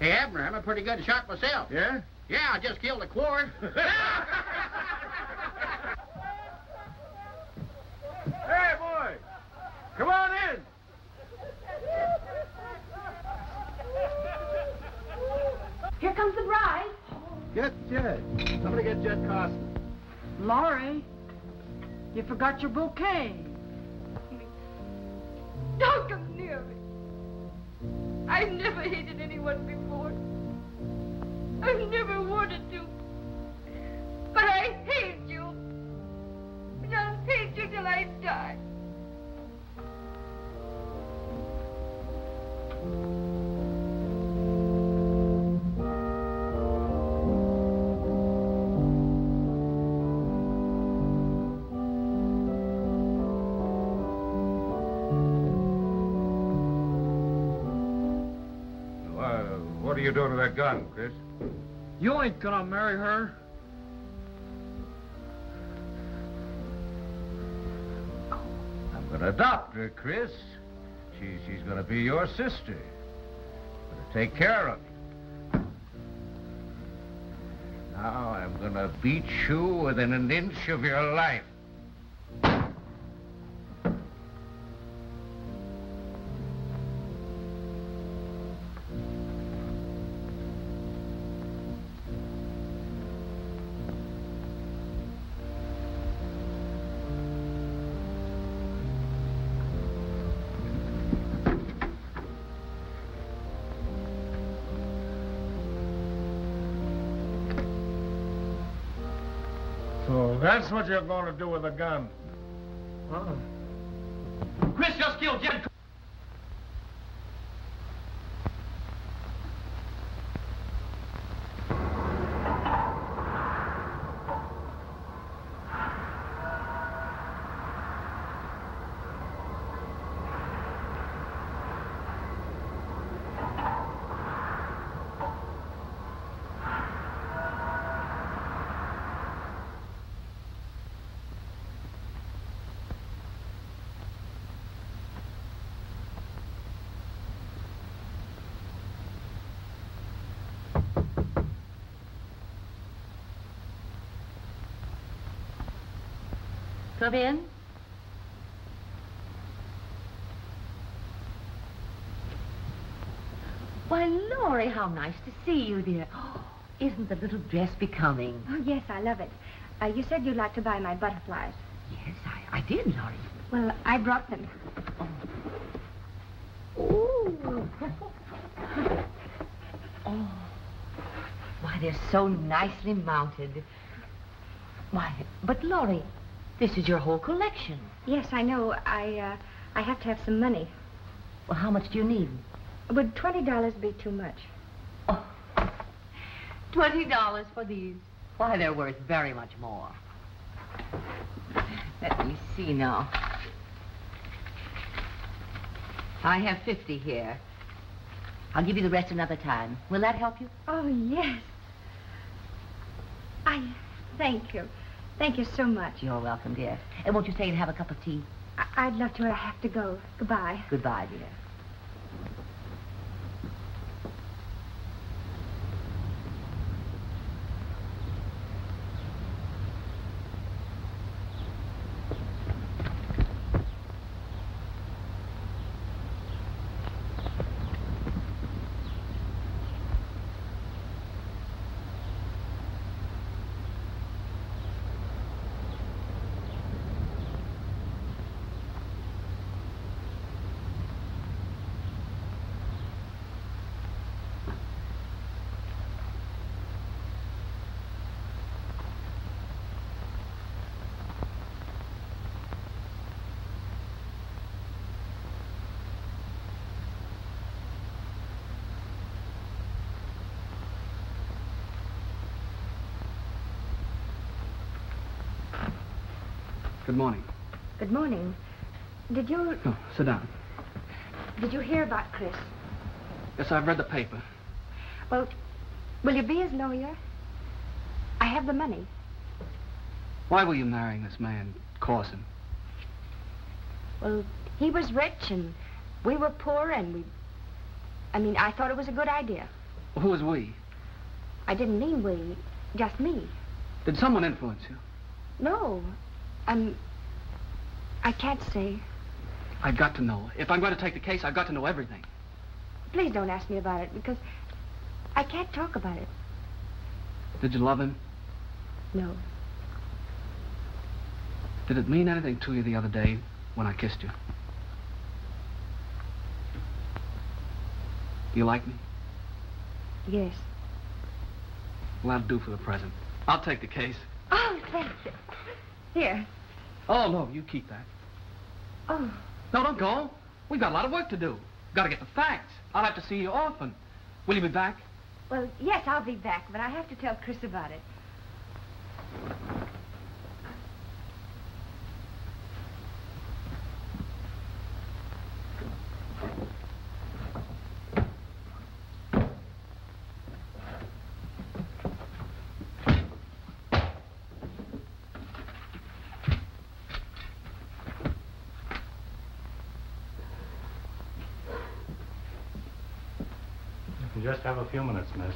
Hey, Abner, I'm a pretty good shot myself. Yeah? Yeah, I just killed a quarry. Hey, boy! Come on in! Here comes the bride. Get Jed. Somebody get Jed Corson. Laurie, you forgot your bouquet. Don't come near me. I've never hated anyone before. I've never wanted to. But I hate you. And I'll hate you till I die. What are you doing with that gun, Chris? You ain't gonna marry her. I'm gonna adopt her, Chris. She, she's gonna be your sister. I'm gonna take care of you. Now I'm gonna beat you within an inch of your life. That's what you're going to do with a gun. Uh-uh. Chris just killed Jed. Come in. Why, Laurie, how nice to see you, dear. Oh, isn't the little dress becoming? Oh, yes, I love it. Uh, you said you'd like to buy my butterflies. Yes, I, I did, Laurie. Well, I brought them. Oh. Ooh. Oh. Why, they're so nicely mounted. Why, but, Laurie... This is your whole collection. Yes, I know. I, uh, I have to have some money. Well, how much do you need? Would twenty dollars be too much? Oh, twenty dollars for these. Why, they're worth very much more. Let me see now. I have fifty here. I'll give you the rest another time. Will that help you? Oh, yes. I thank you. Thank you so much. You're welcome, dear. And won't you stay and have a cup of tea? I I'd love to. I have to go. Goodbye. Goodbye, dear. Good morning. Good morning. Did you... Oh, sit down. Did you hear about Chris? Yes, I've read the paper. Well, will you be his lawyer? I have the money. Why were you marrying this man, Corson? Well, he was rich and we were poor and we... I mean, I thought it was a good idea. Well, who was we? I didn't mean we, just me. Did someone influence you? No. Um, I can't say. I've got to know. If I'm going to take the case, I've got to know everything. Please don't ask me about it, because I can't talk about it. Did you love him? No. Did it mean anything to you the other day when I kissed you? Do you like me? Yes. Well, that'll do for the present. I'll take the case. Oh, thank you. Here. Oh, no, you keep that. Oh. No, don't go. We've got a lot of work to do. Got to get the facts. I'll have to see you often. Will you be back? Well, yes, I'll be back, but I have to tell Chris about it. Just have a few minutes, miss.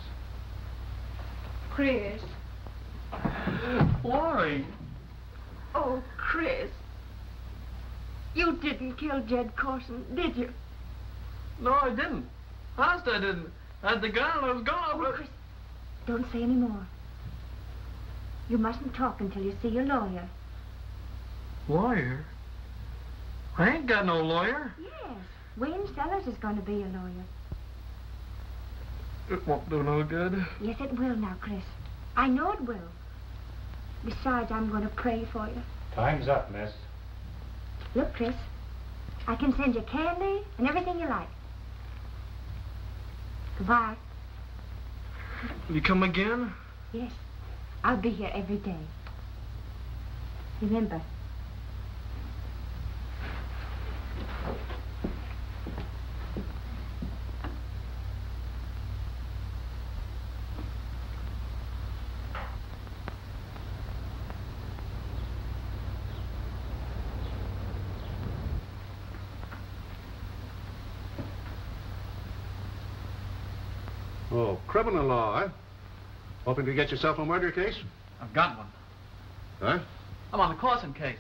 Chris. Laurie. Oh, Chris. You didn't kill Jed Corson, did you? No, I didn't. Last I didn't. At the gun, I was gone. Oh, Chris, don't say any more. You mustn't talk until you see your lawyer. Lawyer? I ain't got no lawyer. Yes. Wayne Sellers is going to be your lawyer. It won't do no good. Yes, it will now, Chris. I know it will. Besides, I'm going to pray for you. Time's up, miss. Look, Chris, I can send you candy and everything you like. Goodbye. Will you come again? Yes. I'll be here every day. Remember. Criminal law, eh? Hoping to get yourself a murder case? I've got one. Huh? I'm on the Corson case.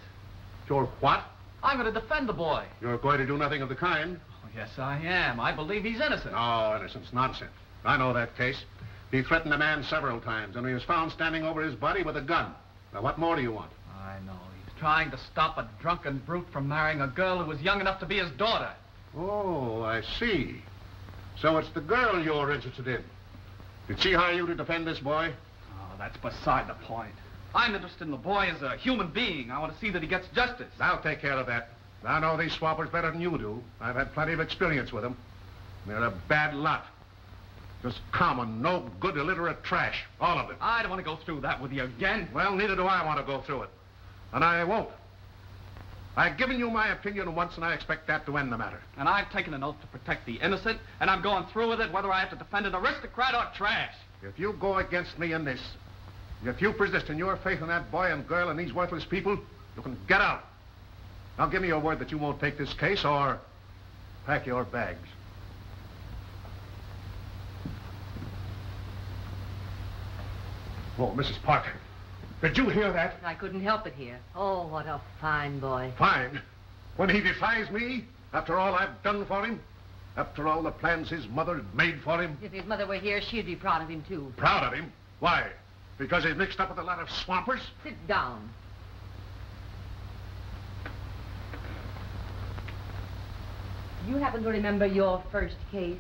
You're what? I'm going to defend the boy. You're going to do nothing of the kind? Oh, yes, I am. I believe he's innocent. No, innocent's nonsense. I know that case. He threatened a man several times, and he was found standing over his body with a gun. Now, what more do you want? I know. He's trying to stop a drunken brute from marrying a girl who was young enough to be his daughter. Oh, I see. So it's the girl you're interested in. Did she hire you to defend this boy? Oh, that's beside the point. I'm interested in the boy as a human being. I want to see that he gets justice. I'll take care of that. I know these swappers better than you do. I've had plenty of experience with them. They're a bad lot. Just common, no good, illiterate trash. All of it. I don't want to go through that with you again. Well, neither do I want to go through it. And I won't. I've given you my opinion once, and I expect that to end the matter. And I've taken an oath to protect the innocent, and I'm going through with it whether I have to defend an aristocrat or trash. If you go against me in this, if you persist in your faith in that boy and girl and these worthless people, you can get out. Now give me your word that you won't take this case or pack your bags. Oh, Missus Parker. Did you hear that? I couldn't help it here. Oh, what a fine boy. Fine? When he defies me, after all I've done for him, after all the plans his mother made for him. If his mother were here, she'd be proud of him, too. Proud of him? Why? Because he's mixed up with a lot of swampers? Sit down. You happen to remember your first case?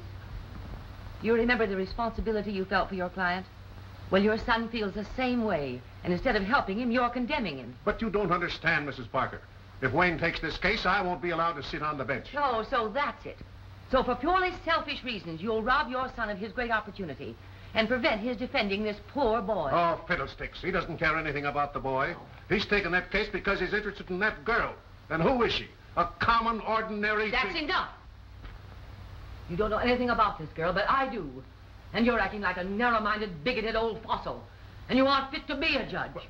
You remember the responsibility you felt for your client? Well, your son feels the same way, and instead of helping him, you're condemning him. But you don't understand, Missus Parker. If Wayne takes this case, I won't be allowed to sit on the bench. Oh, so that's it. So for purely selfish reasons, you'll rob your son of his great opportunity and prevent his defending this poor boy. Oh, fiddlesticks. He doesn't care anything about the boy. He's taken that case because he's interested in that girl. And who is she? A common, ordinary... That's enough. You don't know anything about this girl, but I do. And you're acting like a narrow-minded, bigoted old fossil. And you aren't fit to be a judge. Well,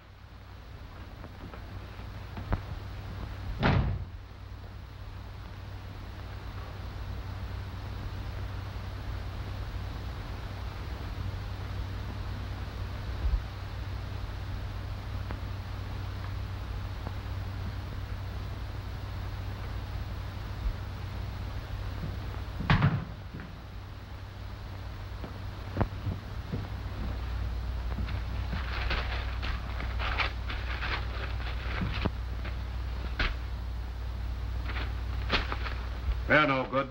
they're no good.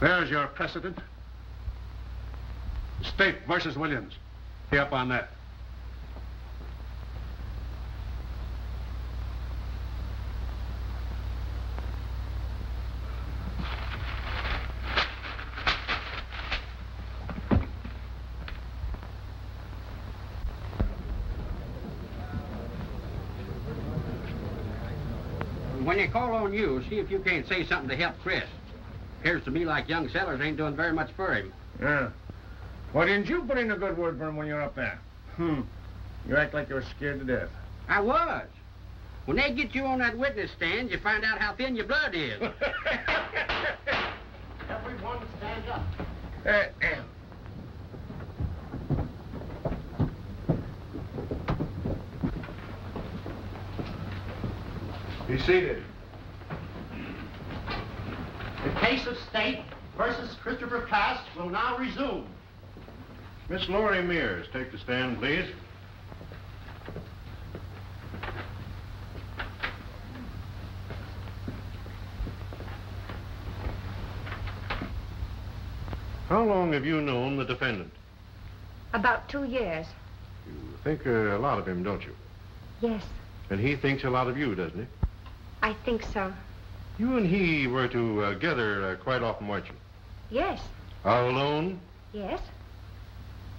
There's your precedent. State versus Williams. Be up on that. You, see if you can't say something to help Chris. Appears to me like young Sellers ain't doing very much for him. Yeah. Why didn't you put in a good word for him when you were up there? Hmm. You act like you were scared to death. I was. When they get you on that witness stand, you find out how thin your blood is. Everyone stand up. Uh, uh. Be seated. Case of State versus Christopher Cass will now resume. Miss Laurie Mears, take the stand, please. How long have you known the defendant? About two years. You think uh, a lot of him, don't you? Yes. And he thinks a lot of you, doesn't he? I think so. You and he were together uh, quite often, weren't you? Yes. All alone? Yes.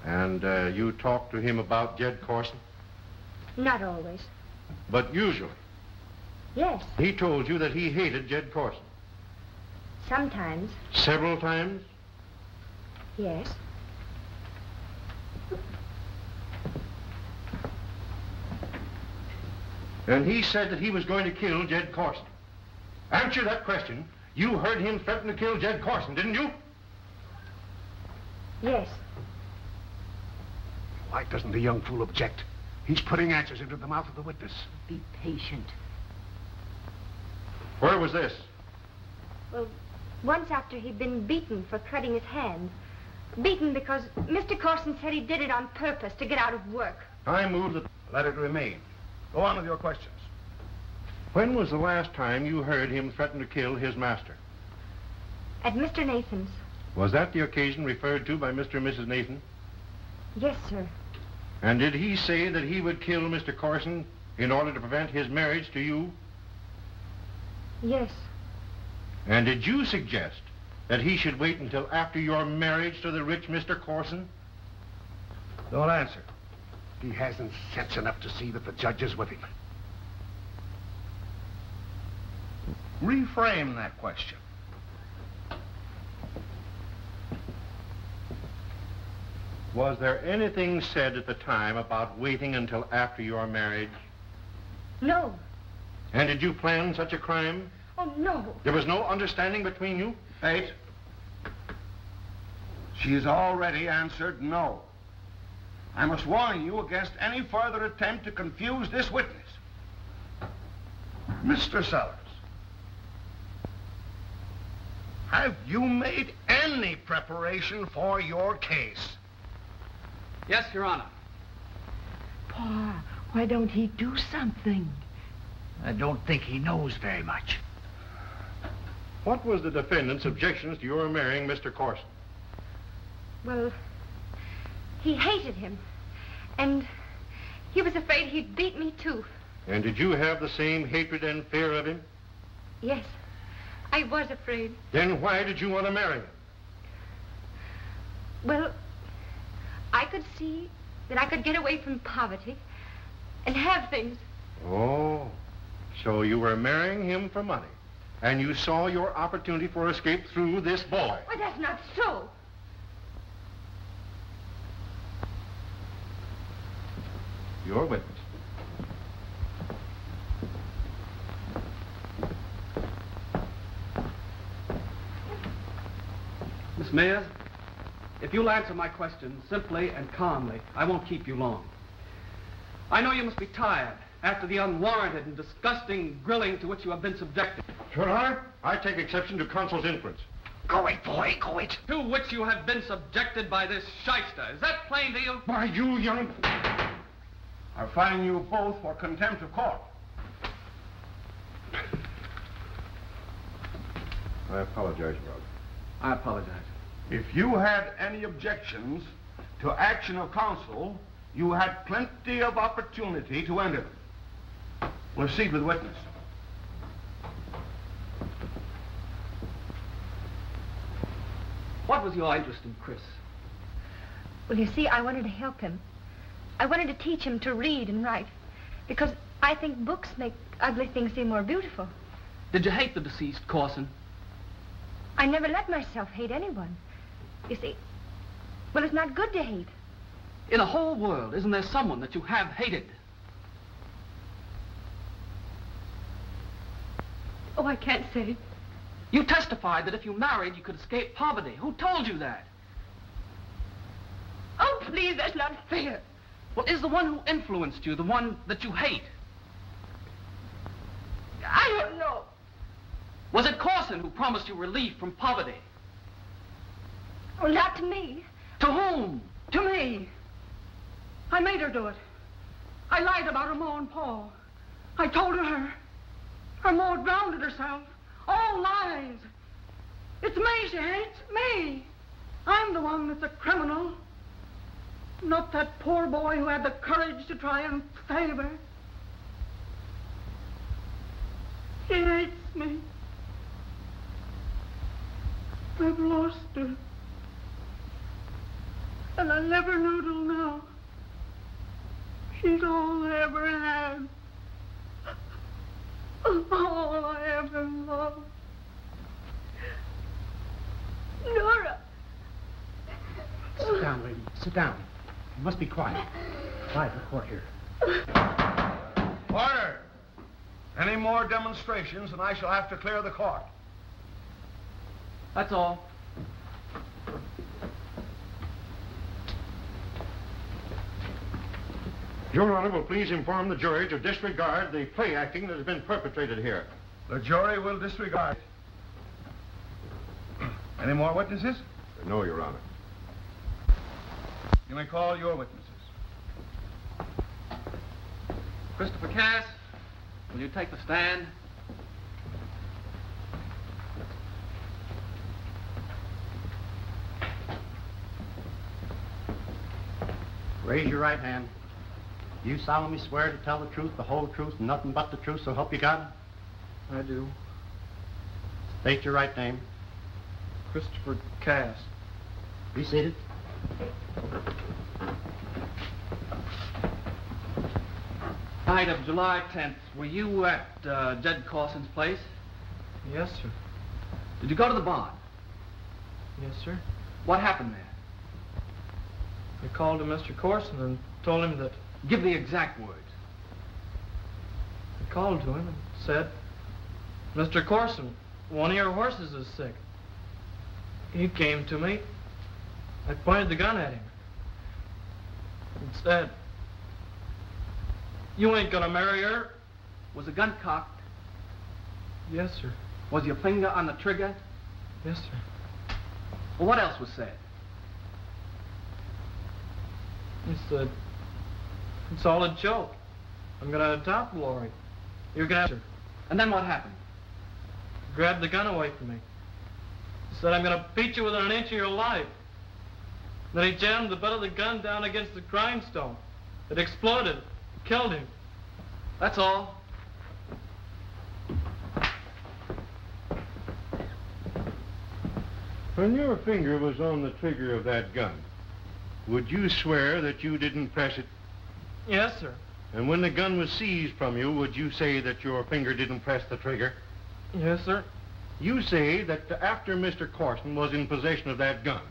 And uh, you talked to him about Jed Corson? Not always. But usually? Yes. He told you that he hated Jed Corson? Sometimes. Several times? Yes. And he said that he was going to kill Jed Corson? Answer that question. You heard him threaten to kill Jed Corson, didn't you? Yes. Why doesn't the young fool object? He's putting answers into the mouth of the witness. Be patient. Where was this? Well, once after he'd been beaten for cutting his hand. Beaten because Mister Corson said he did it on purpose to get out of work. I move that... Let it remain. Go on with your questions. When was the last time you heard him threaten to kill his master? At Mister Nathan's. Was that the occasion referred to by Mister and Missus Nathan? Yes, sir. And did he say that he would kill Mister Corson in order to prevent his marriage to you? Yes. And did you suggest that he should wait until after your marriage to the rich Mister Corson? Don't answer. He hasn't sense enough to see that the judge is with him. Reframe that question. Was there anything said at the time about waiting until after your marriage? No. And did you plan such a crime? Oh, no. There was no understanding between you? Faith. She's already answered no. I must warn you against any further attempt to confuse this witness. Mister Sellers, have you made any preparation for your case? Yes, Your Honor. Pa, why don't he do something? I don't think he knows very much. What was the defendant's objections to your marrying Mister Corson? Well, he hated him. And he was afraid he'd beat me, too. And did you have the same hatred and fear of him? Yes, I was afraid. Then why did you want to marry him? Well, I could see that I could get away from poverty and have things. Oh, so you were marrying him for money. And you saw your opportunity for escape through this boy. Well, that's not so. Your witness. Miss Mears, if you'll answer my question simply and calmly, I won't keep you long. I know you must be tired after the unwarranted and disgusting grilling to which you have been subjected. Your Honor, I take exception to counsel's inference. Go it, boy, go it. To which you have been subjected by this shyster. Is that plain to you? By you, young... I fine you both for contempt of court. I apologize, Rob. I apologize. If you had any objections to action of counsel, you had plenty of opportunity to enter them. Proceed with witness. What was your interest in Chris? Well, you see, I wanted to help him. I wanted to teach him to read and write, because I think books make ugly things seem more beautiful. Did you hate the deceased, Corson? I never let myself hate anyone. You see, well, it's not good to hate. In the whole world, isn't there someone that you have hated? Oh, I can't say. You testified that if you married, you could escape poverty. Who told you that? Oh, please, that's not fair. Well, is the one who influenced you the one that you hate? I don't know. Was it Corson who promised you relief from poverty? Oh, not to me. To whom? To me. I made her do it. I lied about her Ma and Pa. I told her her. Her Ma drowned herself. All lies. It's me she hates. Me. I'm the one that's a criminal. Not that poor boy who had the courage to try and save her. She hates me. I've lost her. And I never knew till now. She's all I ever had. All I ever loved. Nora. Sit down, lady. Sit down. You must be quiet. Quiet in the court here. Order! Any more demonstrations and I shall have to clear the court. That's all. Your Honor will please inform the jury to disregard the play acting that has been perpetrated here. The jury will disregard. Any more witnesses? No, Your Honor. You may call your witnesses. Christopher Cass, will you take the stand? Raise your right hand. You solemnly swear to tell the truth, the whole truth, and nothing but the truth, so help you God? I do. State your right name. Christopher Cass. Be seated. Night of July tenth, were you at uh, Jed Corson's place? Yes, sir. Did you go to the barn? Yes, sir. What happened there? I called to Mister Corson and told him that... Give the exact words. I called to him and said, Mister Corson, one of your horses is sick. He came to me. I pointed the gun at him and said, you ain't gonna marry her. Was the gun cocked? Yes, sir. Was your finger on the trigger? Yes, sir. Well, what else was said? He said, it's all a joke. I'm gonna adopt Laurie. You're gonna have her. And then what happened? He grabbed the gun away from me. He said, I'm gonna beat you within an inch of your life. Then he jammed the butt of the gun down against the grindstone. It exploded. It killed him. That's all. When your finger was on the trigger of that gun, would you swear that you didn't press it? Yes, sir. And when the gun was seized from you, would you say that your finger didn't press the trigger? Yes, sir. You say that after Mister Corson was in possession of that gun,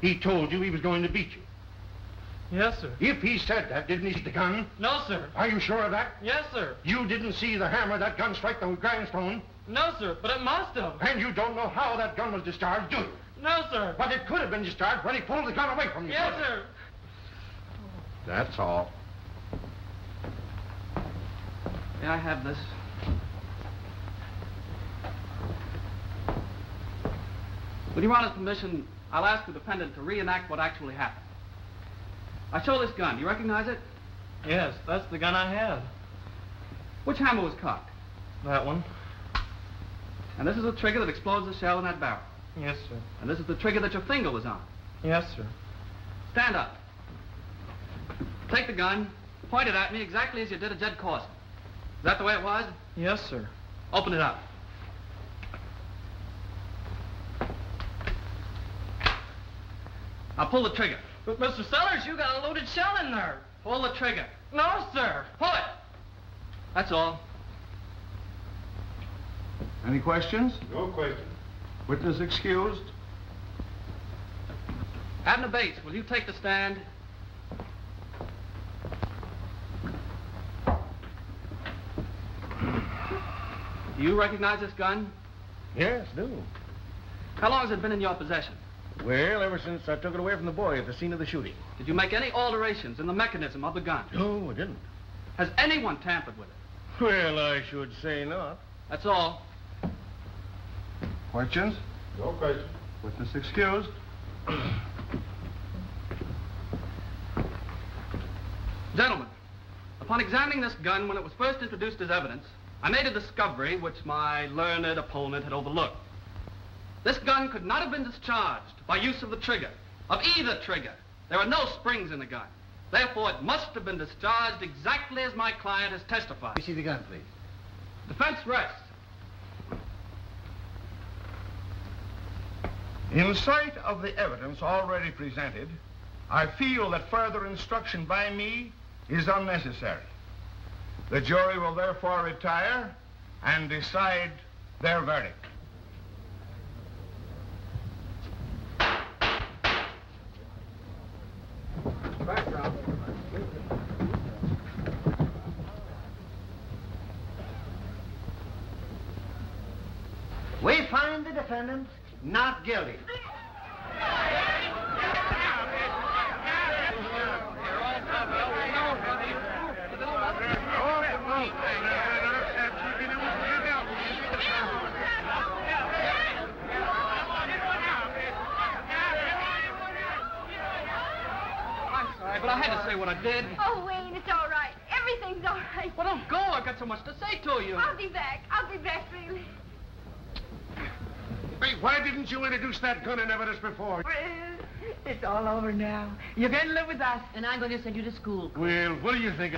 he told you he was going to beat you. Yes, sir. If he said that, didn't he see the gun? No, sir. Are you sure of that? Yes, sir. You didn't see the hammer that gun strike the grindstone? No, sir, but it must have. And you don't know how that gun was discharged, do you? No, sir. But it could have been discharged when he pulled the gun away from you. Yes, sir. That's all. May I have this? With Your Honor's permission, I'll ask the defendant to reenact what actually happened. I show this gun. Do you recognize it? Yes, that's the gun I had. Which hammer was cocked? That one. And this is the trigger that explodes the shell in that barrel? Yes, sir. And this is the trigger that your finger was on? Yes, sir. Stand up. Take the gun, point it at me exactly as you did at Jed Corson. Is that the way it was? Yes, sir. Open it up. Now pull the trigger. But Mister Sellers, you got a loaded shell in there. Pull the trigger. No, sir. Pull it. That's all. Any questions? No questions. Witness excused. Abner Bates, will you take the stand? Do you recognize this gun? Yes, do. How long has it been in your possession? Well, ever since I took it away from the boy at the scene of the shooting. Did you make any alterations in the mechanism of the gun? No, I didn't. Has anyone tampered with it? Well, I should say not. That's all. Questions? No questions. Witness excused. Gentlemen, upon examining this gun when it was first introduced as evidence, I made a discovery which my learned opponent had overlooked. This gun could not have been discharged by use of the trigger, of either trigger. There are no springs in the gun. Therefore, it must have been discharged exactly as my client has testified. Let me see the gun, please. Defense rests. In sight of the evidence already presented, I feel that further instruction by me is unnecessary. The jury will therefore retire and decide their verdict. We find the defendant not guilty. But I had to say what I did. Oh, Wayne, it's all right. Everything's all right. Well, don't go. I've got so much to say to you. I'll be back. I'll be back, really. Hey, why didn't you introduce that gun in evidence before? Well, It's all over now. You're going to live with us. And I'm going to send you to school. Well, what do you think?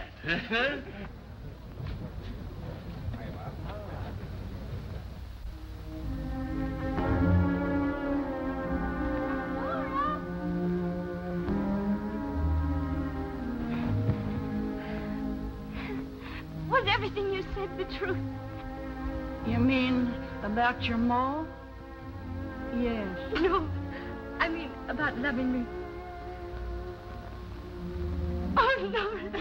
Was everything you said the truth? You mean about your ma? Yes. No. I mean, about loving me. Oh, Laura.